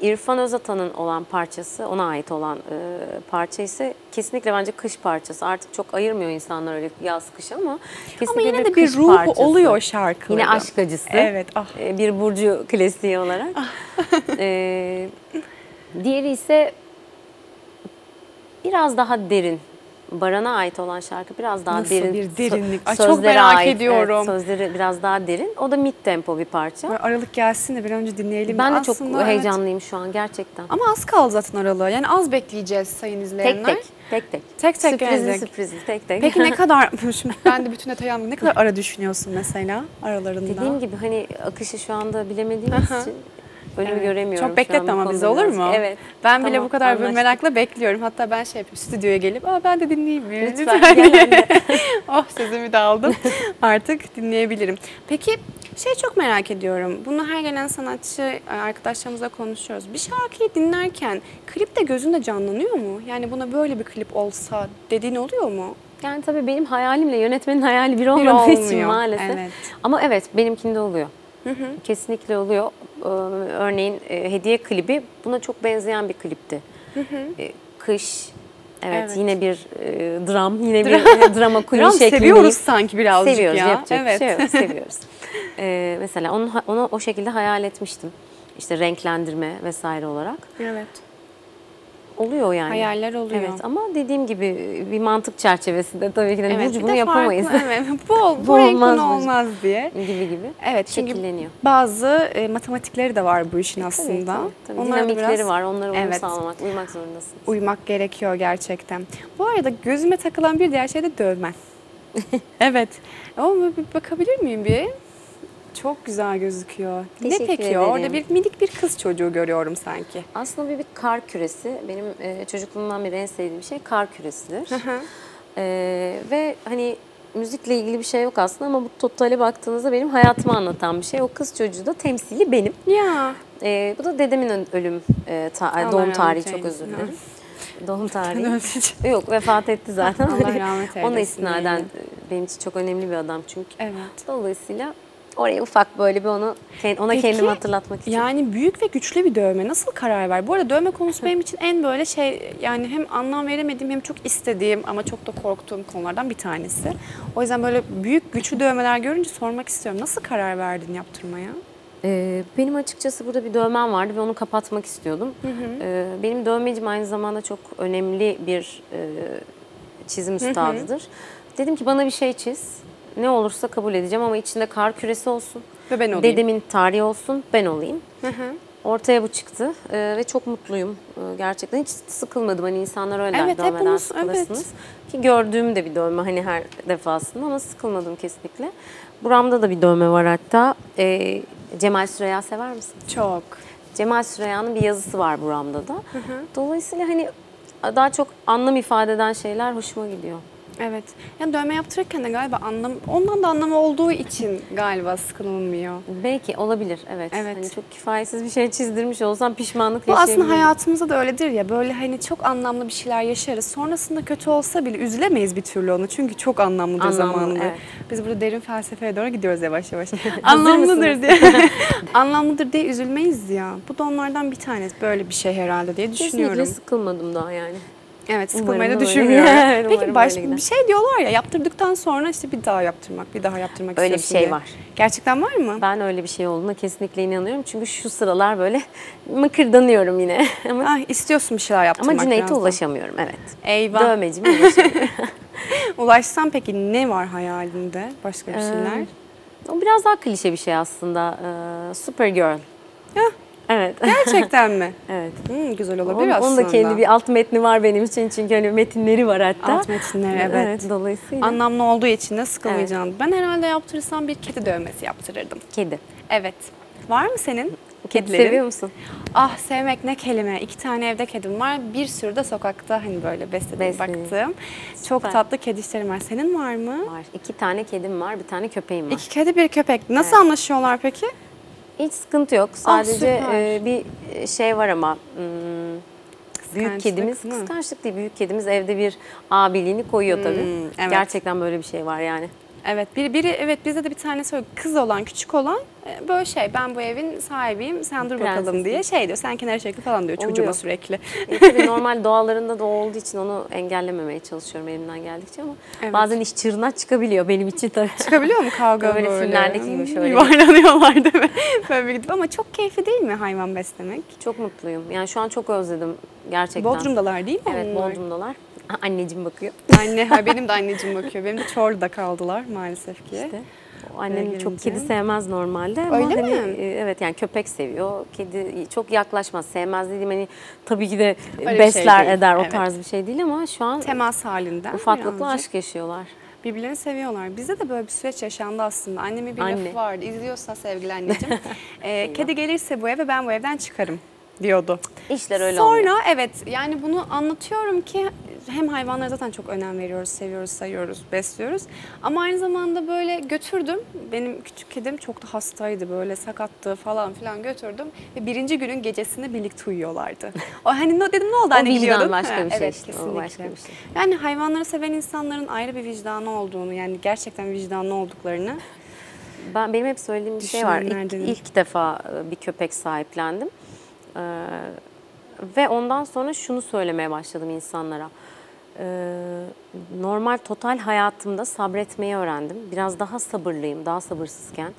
İrfan Özatan'ın olan parçası, ona ait olan parça ise kesinlikle bence kış parçası. Artık çok ayırmıyor insanlar öyle yaz kış ama kesinlikle ama yine de bir ruhu parçası oluyor şarkıda. Yine aşk acısı. Evet. Bir Burcu klasiği olarak. Diğeri ise biraz daha derin. Baran'a ait olan şarkı biraz daha derin. Nasıl bir derinlik? Ay, çok merak ediyorum. Evet, sözleri biraz daha derin. O da mid tempo bir parça. Böyle Aralık gelsin de bir önce dinleyelim. Ben de aslında çok heyecanlıyım şu an gerçekten. Ama az kaldı zaten aralığı. Yani az bekleyeceğiz sayın izleyenler. Tek tek. Sürprizli tek tek. Peki ne kadar, şimdi ben de bütün detayım, ne kadar ara düşünüyorsun mesela aralarında? Dediğim gibi hani akışı şu anda bilemediğimiz için. Bölümü göremiyorum. Çok bekletme ama bizi, olur mu? Evet. Ben bile bu kadar merakla bekliyorum. Hatta ben şey yapayım, stüdyoya gelip ben de dinleyeyim mi? Lütfen gel. Oh, sözümü de aldım. Artık dinleyebilirim. Peki şey, çok merak ediyorum. Bunu her gelen sanatçı arkadaşlarımızla konuşuyoruz. Bir şarkıyı dinlerken klip de gözünde canlanıyor mu? Yani buna böyle bir klip olsa dediğin oluyor mu? Yani tabii benim hayalimle yönetmenin hayali bir olmadığı için maalesef. Evet. Ama evet benimkinde oluyor. Hı hı. Kesinlikle oluyor. Örneğin hediye klibi buna çok benzeyen bir klipti. Hı hı. Kış. Evet, evet, yine bir dram, yine bir drama kulübü şeklinde. Seviyoruz sanki birazcık seviyoruz, ya. Yapacak evet. Bir şey yok, seviyoruz. Mesela onu o şekilde hayal etmiştim. İşte renklendirme vesaire olarak. Evet. Oluyor yani. Hayaller oluyor. Evet ama dediğim gibi bir mantık çerçevesinde tabii ki de evet, bunu yapamayız. Farklı, evet. Bu renk olmaz diye. Gibi. Evet şekilleniyor. Bazı matematikleri de var bu işin aslında. Tabii. Dinamikleri biraz, var. Onlara uyum evet, sağlamak, uymak zorundasınız. Uymak gerekiyor gerçekten. Bu arada gözüme takılan bir diğer şey de dövme. Evet. Ama bakabilir miyim bir? Çok güzel gözüküyor. Teşekkür ne peki ederim. Orada bir minik bir kız çocuğu görüyorum sanki. Aslında bir kar küresi. Benim çocukluğumdan beri en sevdiğim şey kar küresidir. Ve hani müzikle ilgili bir şey yok aslında ama bu totale baktığınızda benim hayatımı anlatan bir şey. O kız çocuğu da temsili benim. Ya. Bu da dedemin ölüm doğum tarihi çok özür dilerim. Doğum tarihi. Yok vefat etti zaten. Allah rahmet eylesin. Ona istinaden benim için çok önemli bir adam çünkü. Evet. Dolayısıyla oraya ufak böyle bir ona peki, kendimi hatırlatmak için. Yani büyük ve güçlü bir dövme nasıl karar ver? Bu arada dövme konusu benim için en böyle şey yani hem anlam veremediğim hem çok istediğim ama çok da korktuğum konulardan bir tanesi. O yüzden böyle büyük güçlü dövmeler görünce sormak istiyorum. Nasıl karar verdin yaptırmaya? Benim açıkçası burada bir dövmem vardı ve onu kapatmak istiyordum. Hı hı. Benim dövmecim aynı zamanda çok önemli bir çizim üstadıdır. Hı hı. Dedim ki bana bir şey çiz. Ne olursa kabul edeceğim ama içinde kar küresi olsun. Ve ben olayım. Dedemin tarihi olsun, ben olayım. Hı hı. Ortaya bu çıktı ve çok mutluyum. Gerçekten hiç sıkılmadım. Hani insanlar öyle evet, dövmeden sıkılırsınız. Evet. Ki gördüğüm de bir dövme hani her defasında ama sıkılmadım kesinlikle. Buramda da bir dövme var hatta. Cemal Süreyya sever misin? Çok. Cemal Süreyya'nın bir yazısı var buramda da. Hı hı. Dolayısıyla hani daha çok anlam ifade eden şeyler hoşuma gidiyor. Evet. Yani dövme yaptırırken de galiba ondan da anlamı olduğu için galiba sıkılmıyor. Belki olabilir. Evet. Evet. Hani çok kifayetsiz bir şey çizdirmiş olsam pişmanlık yaşayabilirim. Bu aslında hayatımızda da öyledir ya. Böyle hani çok anlamlı bir şeyler yaşarız. Sonrasında kötü olsa bile üzülemeyiz bir türlü onu. Çünkü çok anlamlıdır zamanında. Evet. Biz burada derin felsefeye doğru gidiyoruz yavaş yavaş. Anlamlıdır diye. Anlamlıdır diye üzülmeyiz ya. Bu da onlardan bir tanesi. Böyle bir şey herhalde diye düşünüyorum. Kesinlikle sıkılmadım daha yani. Evet, sıkılmayı da düşünmüyorum. Evet, peki bir şey diyorlar ya, yaptırdıktan sonra işte bir daha yaptırmak öyle istiyorsun. Öyle bir şey diye var. Gerçekten var mı? Ben öyle bir şey olduğuna kesinlikle inanıyorum. Çünkü şu sıralar böyle mıkırdanıyorum yine. Ama istiyorsun bir şeyler yaptırmak. Ama Cüneyt'e ulaşamıyorum, evet. Eyvah. Dövmecime ulaşamıyorum. Ulaşsan peki ne var hayalinde? Başka bir şeyler? O biraz daha klişe bir şey aslında. Supergirl. Hah. Evet. Gerçekten mi? Evet. Güzel olabilir aslında. Onun da kendi bir alt metni var benim için çünkü hani metinleri var hatta. Alt metinleri evet. Dolayısıyla. Anlamlı olduğu için de sıkılmayacağım. Evet. Ben herhalde yaptırırsam bir kedi dövmesi yaptırırdım. Kedi. Evet. Var mı senin? Kedileri seviyor musun? Ah sevmek ne kelime. 2 tane evde kedim var. Bir sürü de sokakta hani böyle besledim baktım. Çok tatlı kedişlerim var. Senin var mı? Var. 2 tane kedim var. Bir tane köpeğim var. 2 kedi bir köpek. Nasıl anlaşıyorlar peki? Hiç sıkıntı yok. Sadece bir şey var ama büyük kedimiz kıskançlık değil. Büyük kedimiz evde bir abiliğini koyuyor tabii. Evet. Gerçekten böyle bir şey var yani. Evet biri evet bizde de bir tanesi kız olan küçük olan böyle şey ben bu evin sahibiyim sen dur bakalım Prenses diye şey diyor sen kenara çekil falan diyor çocuğuma sürekli. Tabii normal doğalarında da olduğu için onu engellememeye çalışıyorum elimden geldikçe ama bazen iş çığırından çıkabiliyor benim için tabii. Çıkabiliyor mu kavga böyle? Böyle filmlerdeki gibi şöyle. Yuvarlanıyorlar değil mi? Böyle gidip ama çok keyifli değil mi hayvan beslemek? Çok mutluyum yani şu an çok özledim gerçekten. Bodrum'dalar değil mi? Evet Bodrum'dalar. Anneciğim bakıyor. Benim de anneciğim bakıyor. Benim de Çorlu'da kaldılar maalesef ki. İşte, annem çok kedi sevmez normalde. Öyle mi? Hani, evet yani köpek seviyor. Kedi çok yaklaşmaz. Sevmez dediğim hani tabii ki de öyle besler şey eder o tarz bir şey değil ama şu an temas halinden ufaklıkla aşk yaşıyorlar. Birbirlerini seviyorlar. Bizde de böyle bir süreç yaşandı aslında. Annemin bir lafı vardı. İzliyorsa sevgili anneciğim. Kedi gelirse bu eve ben bu evden çıkarım diyordu. İşler öyle olmuyor. Sonra evet yani bunu anlatıyorum ki hem hayvanlara zaten çok önem veriyoruz, seviyoruz, sayıyoruz, besliyoruz. Ama aynı zamanda böyle götürdüm. Benim küçük kedim çok da hastaydı, böyle sakattı falan filan, götürdüm. Ve birinci günün gecesinde birlikte uyuyorlardı. O hani dedim ne oldu hani gidiyordun. O vicdan başka bir şey. Evet, kesinlikle. Başka bir şey. Yani hayvanları seven insanların ayrı bir vicdanı olduğunu, yani gerçekten vicdanlı olduklarını. Benim hep söylediğim bir şey var. İlk defa bir köpek sahiplendim. Ve ondan sonra şunu söylemeye başladım insanlara. Normal, total hayatımda sabretmeyi öğrendim. Biraz daha sabırlıyım, daha sabırsızken.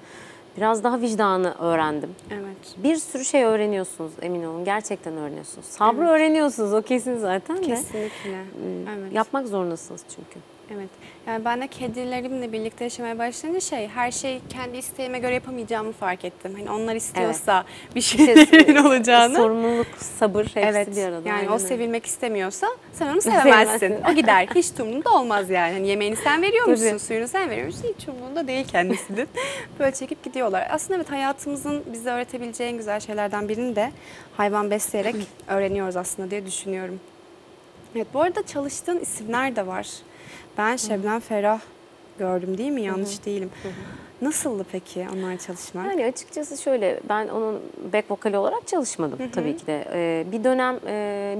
Biraz daha vicdanı öğrendim. Evet. Bir sürü şey öğreniyorsunuz, emin olun. Gerçekten öğreniyorsunuz. Sabrı evet. öğreniyorsunuz, o kesin zaten. Kesinlikle. De. Evet. Yapmak zorundasınız çünkü. Evet. Yani ben de kedilerimle birlikte yaşamaya başlayınca her şeyi kendi isteğime göre yapamayacağımı fark ettim. Hani onlar istiyorsa evet. bir şeylerin olacağını. Sorumluluk, sabır hepsi evet. bir arada. Yani o sevilmek istemiyorsa sen onu sevemezsin. O gider. Hiç umurunda olmaz yani. Hani yemeğini sen veriyor musun? Tabii. Suyunu sen veriyor musun? Hiç umurunda değil kendisinin. Böyle çekip gidiyorlar. Aslında evet, hayatımızın bize öğretebileceği en güzel şeylerden birini de hayvan besleyerek öğreniyoruz aslında diye düşünüyorum. Evet, bu arada çalıştığın isimler de var. Ben Şebnem Ferah gördüm değil mi? Yanlış Hı-hı. değilim. Hı-hı. Nasıldı peki onlar çalışmak? Yani açıkçası şöyle, ben onun back vokali olarak çalışmadım Hı-hı. tabii ki de. Bir dönem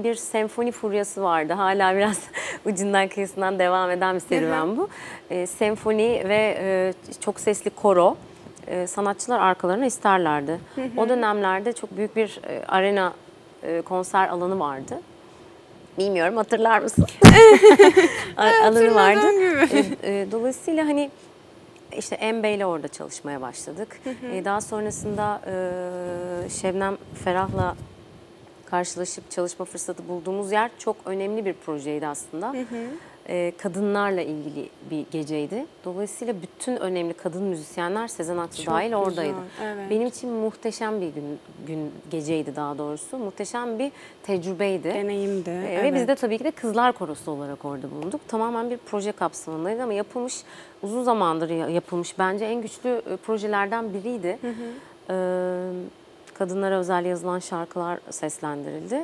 bir senfoni furyası vardı. Hala biraz ucundan kıyısından devam eden bir serüven bu. Senfoni ve çok sesli koro. Sanatçılar arkalarına isterlerdi. Hı-hı. O dönemlerde çok büyük bir arena konser alanı vardı. Bilmiyorum, hatırlar mısın? Alanı vardı. Dolayısıyla hani işte Embe ile orada çalışmaya başladık. Hı hı. Daha sonrasında Şebnem Ferah'la karşılaşıp çalışma fırsatı bulduğumuz yer çok önemli bir projeydi aslında. Hı hı. Kadınlarla ilgili bir geceydi. Dolayısıyla bütün önemli kadın müzisyenler, Sezen Aksu dahil oradaydı. Evet. Benim için muhteşem bir geceydi daha doğrusu. Muhteşem bir tecrübeydi. Deneyimdi. Evet. Ve biz de tabii ki de kızlar korosu olarak orada bulunduk. Tamamen bir proje kapsamındaydı ama yapılmış, uzun zamandır yapılmış bence en güçlü projelerden biriydi. Hı hı. Kadınlara özel yazılan şarkılar seslendirildi.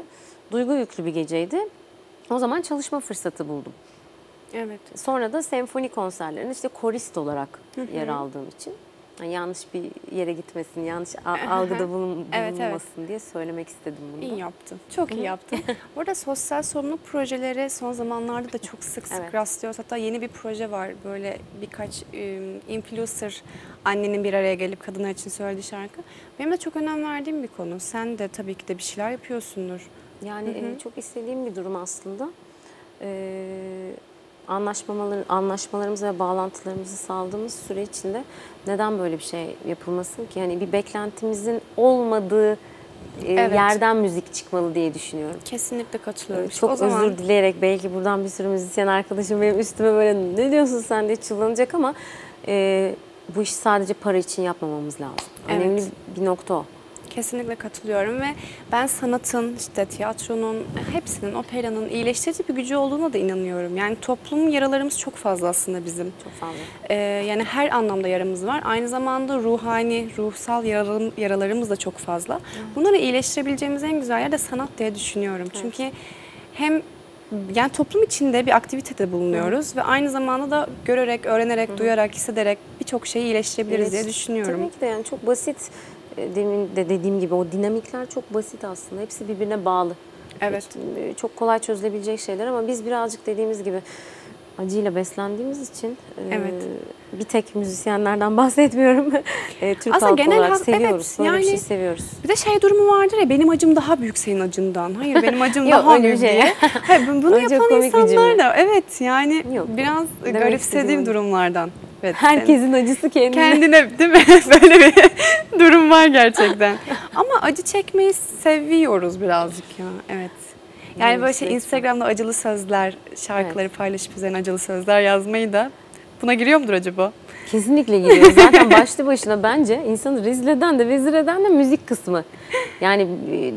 Duygu yüklü bir geceydi. O zaman çalışma fırsatı buldum. Evet. Sonra da senfoni konserlerinde işte korist olarak Hı-hı. yer aldığım için, yani yanlış bir yere gitmesin, yanlış algıda bulunmasın evet, evet. diye söylemek istedim bunu. İyi yaptın, çok Hı-hı. iyi yaptın. Burada sosyal sorumluluk projeleri son zamanlarda da çok sık evet. rastlıyoruz. Hatta yeni bir proje var, böyle birkaç influencer annenin bir araya gelip kadınlar için söylediği şarkı. Benim de çok önem verdiğim bir konu. Sen de tabii ki de bir şeyler yapıyorsundur. Yani Hı-hı. çok istediğim bir durum aslında. Anlaşmalarımızı ve bağlantılarımızı sağladığımız süre içinde neden böyle bir şey yapılmasın ki? Yani bir beklentimizin olmadığı evet. yerden müzik çıkmalı diye düşünüyorum. Kesinlikle katılıyorum. Çok o özür zaman... dileyerek belki buradan bir sürü müzisyen arkadaşım benim üstüme böyle ne diyorsun sen diye çullanacak ama bu işi sadece para için yapmamamız lazım. Evet. Önemli bir nokta o. Kesinlikle katılıyorum ve ben sanatın, işte tiyatronun, hepsinin, operanın iyileştirici bir gücü olduğuna da inanıyorum. Yani toplum yaralarımız çok fazla aslında bizim. Çok fazla. Yani her anlamda yaramız var. Aynı zamanda ruhani, ruhsal yaralarımız da çok fazla. Evet. Bunları iyileştirebileceğimiz en güzel yer de sanat diye düşünüyorum. Evet. Çünkü hem yani toplum içinde bir aktivitede bulunuyoruz Hı. ve aynı zamanda da görerek, öğrenerek, Hı. duyarak, hissederek birçok şeyi iyileştirebiliriz diye düşünüyorum. Tabii ki de yani çok basit. Demin de dediğim gibi o dinamikler çok basit aslında. Hepsi birbirine bağlı. Evet. Çok kolay çözülebilecek şeyler ama biz birazcık dediğimiz gibi acıyla beslendiğimiz için evet. Bir tek müzisyenlerden bahsetmiyorum. Türk aslında halkı genel olarak seviyoruz. Evet, yani, şey seviyoruz. Bir de durumu vardır ya, benim acım daha büyük senin acından. Hayır benim acım daha büyük diye. Bunu yapan insanlar da evet yani yok, biraz garipsediğim durumlardan. Evet, herkesin acısı kendine değil mi? Böyle bir durum var gerçekten. Ama acı çekmeyi seviyoruz birazcık ya. Evet. Yani böyle Instagram'da acılı sözler, şarkıları evet. paylaşıp üzerine acılı sözler yazmayı da buna giriyor mudur acaba? Kesinlikle giriyor. Zaten başlı başına bence insanı rezil eden de vezir eden de müzik kısmı. Yani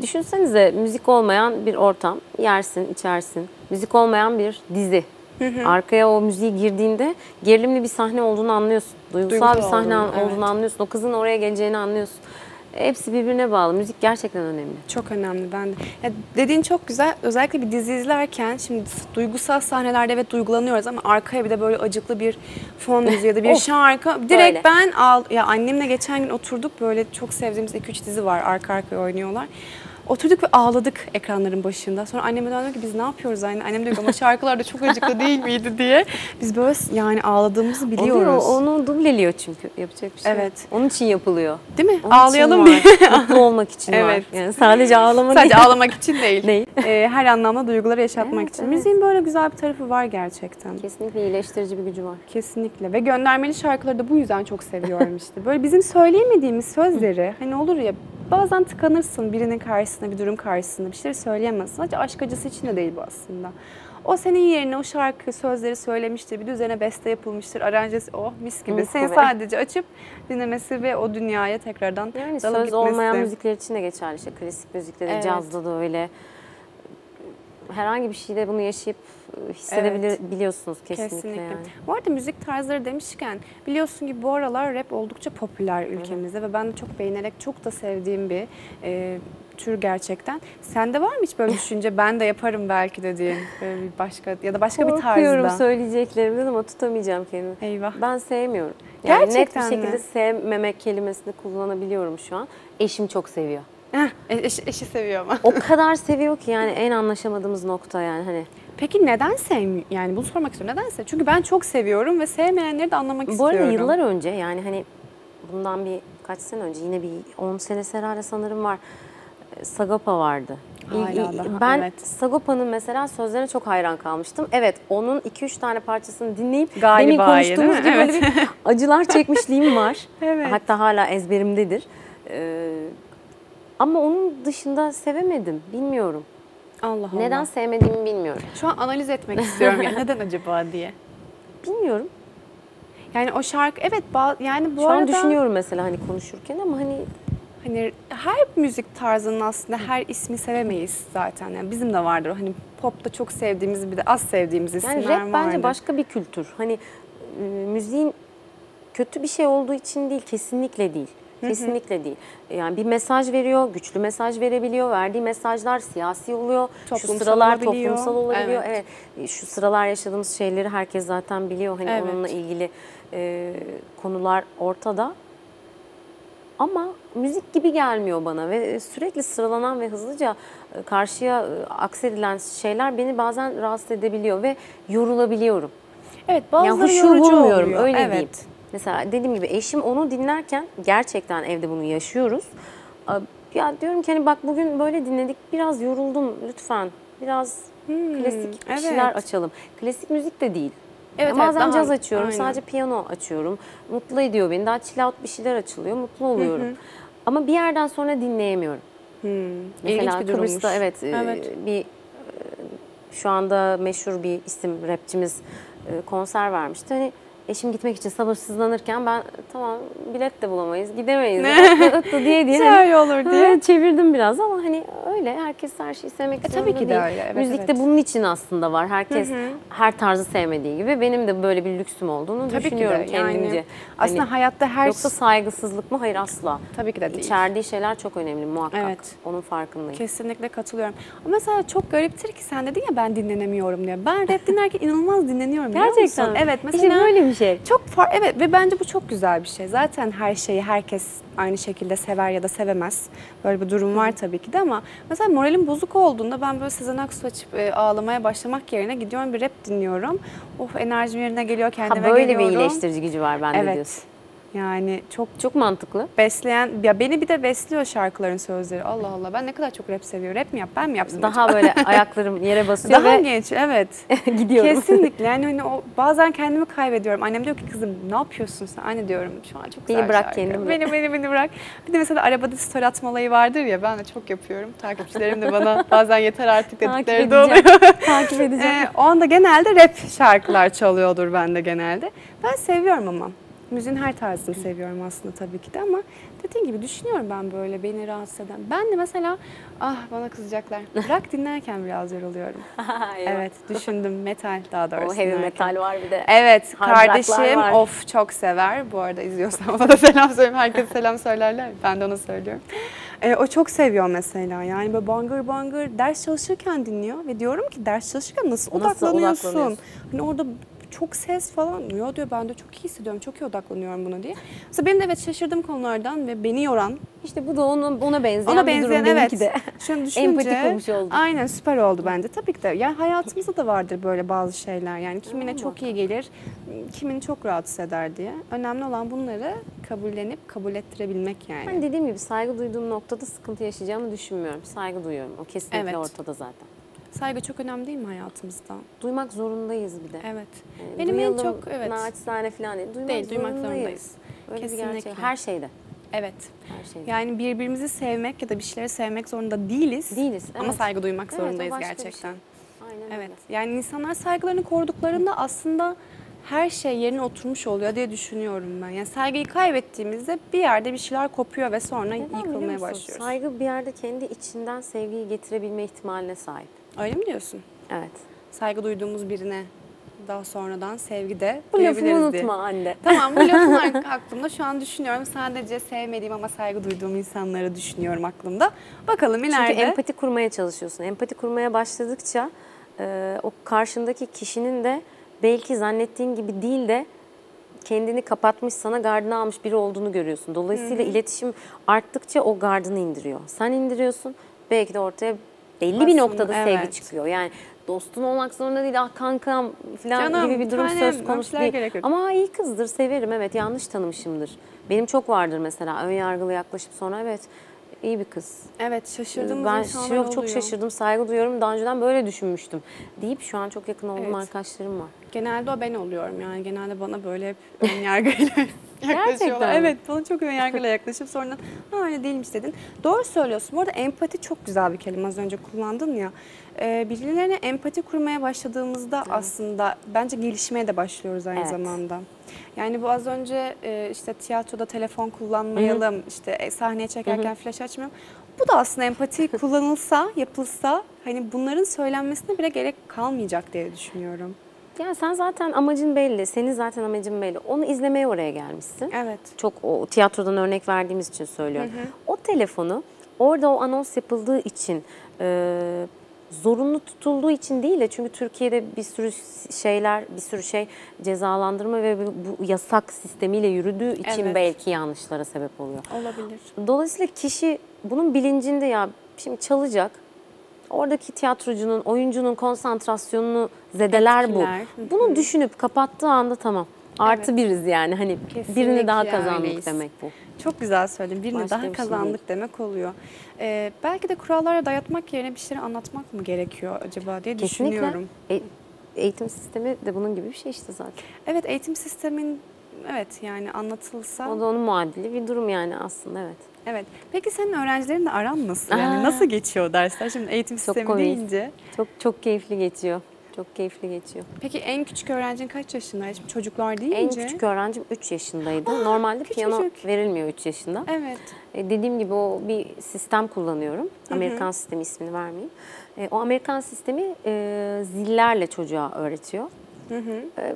düşünsenize müzik olmayan bir ortam, yersin, içersin. Müzik olmayan bir dizi. Hı hı. Arkaya o müziği girdiğinde gerilimli bir sahne olduğunu anlıyorsun. Duygusal bir sahne olduğunu evet. anlıyorsun. O kızın oraya geleceğini anlıyorsun. Hepsi birbirine bağlı. Müzik gerçekten önemli. Çok önemli. Ben de. Ya dediğin çok güzel. Özellikle bir dizi izlerken şimdi duygusal sahnelerde evet duygulanıyoruz ama arkaya bir de böyle acıklı bir fon müziği ya da bir şarkı. Direkt öyle. Ya annemle geçen gün oturduk, böyle çok sevdiğimiz 2-3 dizi var. Arka arkaya oynuyorlar. Oturduk ve ağladık ekranların başında. Sonra anneme döndüm ki biz ne yapıyoruz? Yani annem diyor ama şarkılar da çok acıklı değil miydi diye. Biz böyle yani ağladığımızı biliyoruz. Onu dubleliyor çünkü. Yapacak bir şey. Evet. Onun için yapılıyor. Değil mi? Onun ağlayalım diye. Mutlu olmak için evet. Var. Yani sadece ağlamak değil. Sadece ağlamak için değil. Her anlamda duyguları yaşatmak evet, için. Evet. Müziğin böyle güzel bir tarafı var gerçekten. Kesinlikle iyileştirici bir gücü var. Kesinlikle. Ve göndermeli şarkıları da bu yüzden çok seviyorum işte. Böyle bizim söyleyemediğimiz sözleri hani olur ya, bazen tıkanırsın birinin karşısında, bir durum karşısında bir şeyler söyleyemezsin. Sadece aşk acısı için de değil bu aslında. O senin yerine o şarkı sözleri söylemiştir, bir de üzerine beste yapılmıştır, aranjesi mis gibi. Mis Seni gibi. Sadece açıp dinlemesi ve o dünyaya tekrardan yani dalıp gitmesi. Olmayan müzikler için de geçerli işte, klasik müzikte de evet. Cazda da öyle. Herhangi bir şeyde bunu yaşayıp hissedebiliyorsunuz evet. Kesinlikle. Yani. Bu arada müzik tarzları demişken biliyorsun ki bu aralar rap oldukça popüler ülkemizde evet. Ve ben de çok beğenerek çok da sevdiğim bir tür gerçekten. Sende var mı hiç böyle düşünce ben de yaparım belki dediğin başka ya da başka korkuyorum bir tarzda? Korkuyorum söyleyeceklerimden ama tutamayacağım kendimi. Eyvah. Ben sevmiyorum. Yani gerçekten net bir şekilde sevmemek kelimesini kullanabiliyorum şu an. Eşim çok seviyor. Eşi seviyor ama. O kadar seviyor ki yani en anlaşamadığımız nokta yani hani. Peki neden sevmiyor? Yani bunu sormak istiyorum. Neden sevmiyor? Çünkü ben çok seviyorum ve sevmeyenleri de anlamak istiyorum. Bu arada yıllar önce yani hani bundan birkaç sene önce yine bir 10 senesi herhalde sanırım var. Sagopa vardı. Ben evet. Sagopa'nın mesela sözlerine çok hayran kalmıştım. Evet, onun 2-3 tane parçasını dinleyip demin konuştuğumuz gibi evet. Böyle bir acılar çekmişliğim var. Evet. Hatta hala ezberimdedir. Ama onun dışında sevemedim. Bilmiyorum. Allah Allah. Neden sevmediğimi bilmiyorum. Şu an analiz etmek istiyorum. Yani neden acaba diye. Bilmiyorum. Yani o şarkı evet yani bu şu arada... an düşünüyorum mesela hani konuşurken ama hani her müzik tarzının aslında her ismi sevemeyiz zaten. Yani bizim de vardır. Hani popta çok sevdiğimiz bir de az sevdiğimiz isimler vardır. Yani rap bence başka bir kültür. Hani müziğin kötü bir şey olduğu için değil, kesinlikle değil. Kesinlikle değil. Yani bir mesaj veriyor, güçlü mesaj verebiliyor. Verdiği mesajlar siyasi oluyor. Toplumsal şu sıralar olabiliyor. Toplumsal olabiliyor. Evet. Evet. Şu sıralar yaşadığımız şeyleri herkes zaten biliyor. Hani evet. Onunla ilgili konular ortada. Ama müzik gibi gelmiyor bana ve sürekli sıralanan ve hızlıca karşıya aksedilen şeyler beni bazen rahatsız edebiliyor ve yorulabiliyorum. Evet, bazıları yani yorucu oluyor. Öyle evet. Diyeyim. Mesela dediğim gibi eşim onu dinlerken gerçekten evde bunu yaşıyoruz. Ya diyorum ki hani bak bugün böyle dinledik, biraz yoruldum lütfen. Biraz klasik evet. Şeyler açalım. Klasik müzik de değil. Evet, yani bazen caz açıyorum, aynen. Sadece piyano açıyorum. Mutlu ediyor beni. Daha chill out bir şeyler açılıyor, mutlu oluyorum. Hı hı. Ama bir yerden sonra dinleyemiyorum. Mesela bir Kıbrıs'ta evet. Bir şu anda meşhur bir isim rapçimiz konser vermişti. Hani eşim gitmek için sabırsızlanırken ben tamam bilet de bulamayız, gidemeyiz. diye şöyle olur diye çevirdim biraz ama hani öyle herkes her şeyi sevmek zorunda tabii ki değil. De öyle. Evet, müzik de evet. Bunun için aslında var. Herkes Hı-hı. her tarzı sevmediği gibi benim de böyle bir lüksüm olduğunu tabii düşünüyorum ki de. Kendimce. Yani, aslında hani, hayatta her... Yoksa saygısızlık mı? Hayır asla. Tabii ki de değil. İçerdiği şeyler çok önemli muhakkak. Evet. Onun farkındayım. Kesinlikle katılıyorum. Ama mesela çok gariptir ki sen dedin ya ben dinlenemiyorum diye. Ben rap dinlerken inanılmaz dinleniyorum. Gerçekten. Evet mesela işte böyle bir şey. Evet ve bence bu çok güzel bir şey. Zaten her şeyi herkes aynı şekilde sever ya da sevemez. Böyle bir durum var tabii ki de ama mesela moralim bozuk olduğunda ben böyle Sezen Aksu açıp ağlamaya başlamak yerine gidiyorum bir rap dinliyorum. Of enerjim yerine geliyor, kendime böyle geliyorum. Böyle bir iyileştirici gücü var bende evet. Diyorsun. Yani çok mantıklı. Besleyen, ya beni bir de besliyor şarkıların sözleri. Allah Allah ben ne kadar çok rap seviyorum. Rap mi yap, ben mi yapsam? Daha böyle ayaklarım yere basıyor daha ve... genç evet. Gidiyorum. Kesinlikle yani hani o, bazen kendimi kaybediyorum. Annem diyor ki kızım ne yapıyorsun sen? Anne diyorum şu an çok güzel beni bırak şarkı. Kendimi. Beni bırak. Bir de mesela arabada story atma olayı vardır ya ben de çok yapıyorum. Takipçilerim de bana bazen yeter artık dedikleri de oluyor. Takip edeceğim. Onda genelde rap şarkılar çalıyordur bende genelde. Ben seviyorum ama. Müziğin her tarzını seviyorum aslında tabii ki de, ama dediğin gibi düşünüyorum ben böyle beni rahatsız eden. Ben de mesela bana kızacaklar. Rock dinlerken biraz yoruluyorum. Evet, düşündüm metal daha doğrusu. O heavy metal var bir de. Evet, kardeşim çok sever. Bu arada izliyorsam ona da selam söyleyeyim. Herkese selam söylerler. Ben de ona söylüyorum. O çok seviyor mesela. Yani böyle bangır bangır ders çalışırken dinliyor ve diyorum ki ders çalışırken nasıl odaklanıyorsun? Hani orada çok ses falan diyor, ben de çok iyi hissediyorum, çok iyi odaklanıyorum buna diye. Mesela benim de evet şaşırdığım konulardan ve beni yoran. İşte bu da ona benzeyen bir durum, evet. De. Şimdi düşününce, empatik olmuş oldu. Aynen, süper oldu bence. Tabii ki de yani hayatımızda da vardır böyle bazı şeyler. Yani kimine çok iyi gelir, kimini çok rahatsız eder diye. Önemli olan bunları kabullenip kabul ettirebilmek yani. Ben dediğim gibi saygı duyduğum noktada sıkıntı yaşayacağımı düşünmüyorum. Saygı duyuyorum. O kesinlikle ortada zaten. Saygı çok önemli değil mi hayatımızda? Duymak zorundayız bir de. Evet. Benim duyalım, en çok naçizane falan değil. Duymak zorundayız. Kesinlikle. Her şeyde. Evet. Her şeyde. Yani birbirimizi sevmek ya da bir şeyleri sevmek zorunda değiliz. Evet. Ama saygı duymak zorundayız gerçekten. Şey. Aynen öyle. Yani insanlar saygılarını koruduklarında aslında her şey yerine oturmuş oluyor diye düşünüyorum ben. Yani saygıyı kaybettiğimizde bir yerde bir şeyler kopuyor ve sonra yıkılmaya başlıyoruz. Saygı bir yerde kendi içinden sevgiyi getirebilme ihtimaline sahip. Öyle mi diyorsun? Evet. Saygı duyduğumuz birine daha sonradan sevgi de duyabiliriz diye. Bu lafını unutma anne. Tamam, bu lafın aklımda şu an düşünüyorum. Sadece sevmediğim ama saygı duyduğum insanları düşünüyorum aklımda. Bakalım ileride. Çünkü empati kurmaya çalışıyorsun. Empati kurmaya başladıkça o karşındaki kişinin de belki zannettiğin gibi değil de kendini kapatmış, sana gardını almış biri olduğunu görüyorsun. Dolayısıyla iletişim arttıkça o gardını indiriyor. Sen indiriyorsun, belki de ortaya belli bir noktada sevgi çıkıyor. Yani dostun olmak zorunda değil, kankam falan canım, gibi bir durum söz konusu değil. Ama iyi kızdır, severim, yanlış tanımışımdır. Benim çok vardır mesela önyargılı yaklaşıp sonra iyi bir kız. Evet, şaşırdım. Ben çok şaşırdım, saygı duyuyorum, daha önceden böyle düşünmüştüm deyip şu an çok yakın olduğum arkadaşlarım var. Genelde o ben oluyorum yani, genelde bana böyle hep önyargıyla yaklaşıyorlar. Evet, bana çok önyargıyla yaklaşıp sonra öyle değilmiş dedin. Doğru söylüyorsun. Bu arada empati çok güzel bir kelime, az önce kullandın ya. Birilerine empati kurmaya başladığımızda aslında bence gelişmeye de başlıyoruz aynı zamanda. Yani bu az önce işte tiyatroda telefon kullanmayalım, işte sahneye çekerken flash açmayalım. Bu da aslında empati kullanılsa, yapılsa hani bunların söylenmesine bile gerek kalmayacak diye düşünüyorum. Yani sen zaten amacın belli, senin zaten amacın belli. Onu izlemeye oraya gelmişsin. Evet. Çok o tiyatrodan örnek verdiğimiz için söylüyorum. O telefonu orada o anons yapıldığı için, zorunlu tutulduğu için değil de, çünkü Türkiye'de bir sürü şey cezalandırma ve bu yasak sistemiyle yürüdüğü için belki yanlışlara sebep oluyor. Olabilir. Dolayısıyla kişi bunun bilincinde, ya şimdi çalacak. Oradaki tiyatrocunun, oyuncunun konsantrasyonunu zedeler bu. Bunu düşünüp kapattığı anda tamam. Artı biriz yani. Hani kesinlikle birini daha kazandık demek bu. Çok güzel söyledin. Birini daha kazandık demek oluyor. Belki de kurallara dayatmak yerine bir şeyleri anlatmak mı gerekiyor acaba diye düşünüyorum. Eğitim sistemi de bunun gibi bir şey işte zaten. Evet, eğitim sistemin yani anlatılsa. O da onun muadili bir durum yani aslında Evet. Peki senin öğrencilerinle aran nasıl? Yani nasıl geçiyor dersler? Şimdi eğitim sistemi deyince. Çok keyifli geçiyor. Çok keyifli geçiyor. Peki en küçük öğrencin kaç yaşındaydı? Şimdi çocuklar deyince. En küçük öğrencim 3 yaşındaydı. Normalde piyano verilmiyor 3 yaşında. Evet. Dediğim gibi o bir sistem kullanıyorum. Amerikan sistemi, ismini vermeyeyim. O Amerikan sistemi zillerle çocuğa öğretiyor.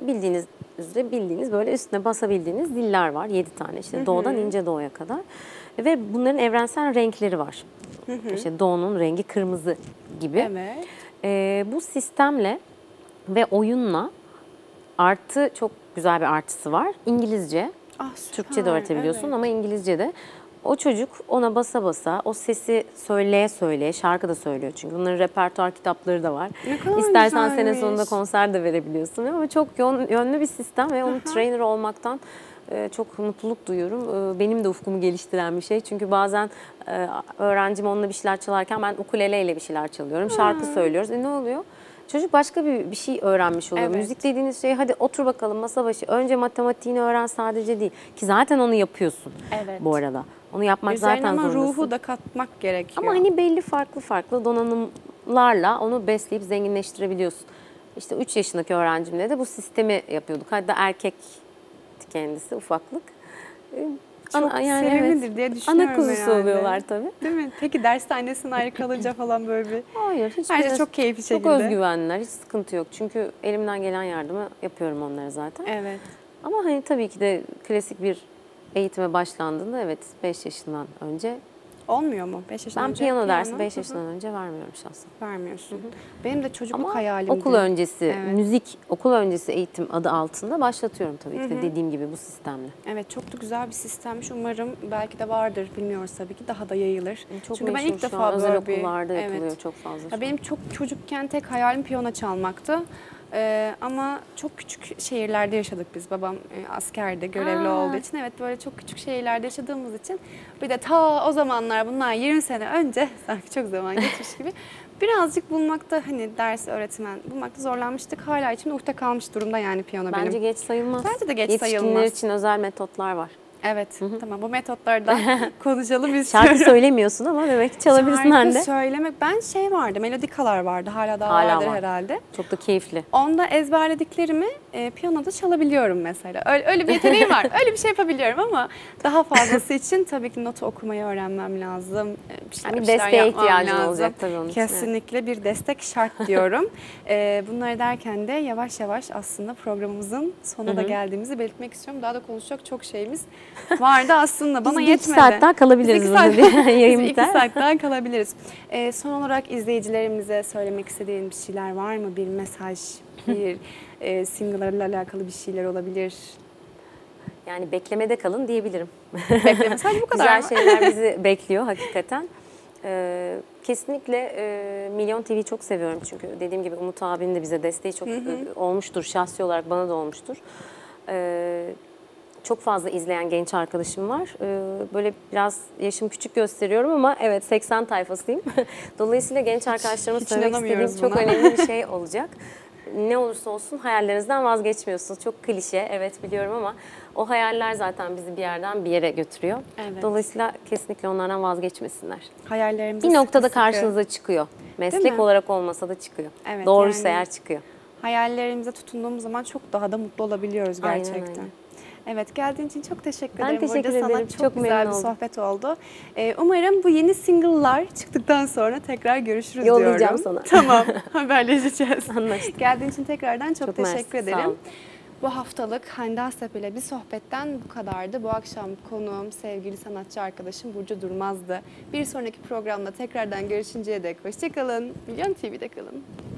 Bildiğiniz üzere böyle üstüne basabildiğiniz ziller var. 7 tane işte do'dan ince do'ya kadar. Ve bunların evrensel renkleri var. İşte do'nun rengi kırmızı gibi. Bu sistemle ve oyunla çok güzel bir artısı var. İngilizce, Türkçe de öğretebiliyorsun ama İngilizce de o çocuk ona basa basa, o sesi söyleye söyleye, şarkı da söylüyor çünkü bunların repertuar kitapları da var. İstersen sene sonunda konser de verebiliyorsun ama çok yönlü bir sistem ve onun trainer olmaktan çok mutluluk duyuyorum. Benim de ufkumu geliştiren bir şey. Çünkü bazen öğrencim onunla bir şeyler çalarken ben ukuleleyle bir şeyler çalıyorum. Şarkı söylüyoruz. Ne oluyor? Çocuk başka bir şey öğrenmiş oluyor. Müzik dediğiniz şey, hadi otur bakalım masa başı. Önce matematiğini öğren sadece değil. Ki zaten onu yapıyorsun bu arada. Onu yapmak zaten zorundasın. Üzerine ruhu da katmak gerekiyor. Ama hani belli farklı donanımlarla onu besleyip zenginleştirebiliyorsun. İşte 3 yaşındaki öğrencimle de bu sistemi yapıyorduk. Hatta erkek etti kendisi, ufaklık. Çok yani sevimlidir evet, diye düşünüyorum. Ana kuzusu herhalde oluyorlar tabii. Değil mi? Peki derste annesinden ayrı kalınca falan böyle bir... Hayır. Ayrıca çok keyifli şekilde. Çok özgüvenliler. Hiç sıkıntı yok. Çünkü elimden gelen yardımı yapıyorum onlara zaten. Evet. Ama hani tabii ki de klasik bir eğitime başlandığında evet 5 yaşından önce... Olmuyor mu? 5 yaşından önce? Ben piyano dersi 5 yaşından önce vermiyorum şahsen. Vermiyorsun. Hı-hı. Benim de çocukluk ama hayalimdi. Okul öncesi evet, müzik, okul öncesi eğitim adı altında başlatıyorum tabii ki de dediğim gibi bu sistemle. Evet, çok da güzel bir sistemmiş. Umarım belki de vardır, bilmiyoruz tabii ki, daha da yayılır. Çok çünkü ben ilk defa böyle özel okullarda yapılıyor evet, çok fazla. Ya benim çok çocukken tek hayalim piyano çalmaktı. Ama çok küçük şehirlerde yaşadık biz. Babam askerde görevli olduğu için. Evet, böyle çok küçük şehirlerde yaşadığımız için. Bir de ta o zamanlar, bunlar 20 sene önce, sanki çok zaman geçmiş gibi. Birazcık bulmakta, hani ders öğretmen bulmakta zorlanmıştık. Hala içimde uhde kalmış durumda yani piyano benim. Bence geç sayılmaz. Bence de geç yetişkinler sayılmaz. Yetişkinler için özel metotlar var. Evet, tamam, bu metotlardan konuşalım biz. Şarkı söylemiyorsun ama demek ki çalabilirsin Hande. Şarkı söylemek, ben şey vardı, melodikalar vardı, hala daha vardır var herhalde. Çok da keyifli. Onda ezberlediklerimi piyanoda çalabiliyorum mesela. Öyle bir yeteneğim var, öyle bir şey yapabiliyorum ama daha fazlası için tabii ki notu okumayı öğrenmem lazım. Bir desteğe ihtiyacım lazım olacak tabii onun için. Kesinlikle bir destek şart diyorum. Bunları derken de yavaş yavaş aslında programımızın sonuna da geldiğimizi belirtmek istiyorum. Daha da konuşacak çok şeyimiz vardı aslında, bana yetmedi. Biz 2 saat daha kalabiliriz burada diye. Biz 2 saat daha kalabiliriz. Son olarak izleyicilerimize söylemek istediğin bir şeyler var mı? Bir mesaj, bir single'larla alakalı bir şeyler olabilir. Yani beklemede kalın diyebilirim. Bekleme, sadece bu kadar. Güzel şeyler bizi bekliyor hakikaten. Kesinlikle Milyon TV'yi çok seviyorum çünkü dediğim gibi Umut abinin de bize desteği çok olmuştur. Şahsi olarak bana da olmuştur. Çok fazla izleyen genç arkadaşım var. Böyle biraz yaşım küçük gösteriyorum ama evet 80 tayfasıyım. Dolayısıyla genç arkadaşlarıma söylemek istediğim çok önemli bir şey olacak. Ne olursa olsun hayallerinizden vazgeçmiyorsunuz. Çok klişe, evet biliyorum ama o hayaller zaten bizi bir yerden bir yere götürüyor. Evet. Dolayısıyla kesinlikle onlardan vazgeçmesinler. Hayallerimiz bir noktada karşınıza çıkıyor. Meslek olarak olmasa da çıkıyor. Evet, doğruysa yani, eğer çıkıyor. Hayallerimize tutunduğumuz zaman çok daha da mutlu olabiliyoruz gerçekten. Aynen, aynen. Evet, geldiğin için çok teşekkür ederim. Ben teşekkür ederim. Burada sana çok güzel bir sohbet oldu. Umarım bu yeni single'lar çıktıktan sonra tekrar görüşürüz diyorum. Yollayacağım sana. Tamam, haberleşeceğiz. Anlaştık. Geldiğin için tekrardan çok teşekkür ederim. Bu haftalık Hande Hastepe ile bir sohbetten bu kadardı. Bu akşam konuğum sevgili sanatçı arkadaşım Burcu Durmaz'dı. Bir sonraki programda tekrardan görüşünceye dek hoşçakalın. Milyon TV'de kalın.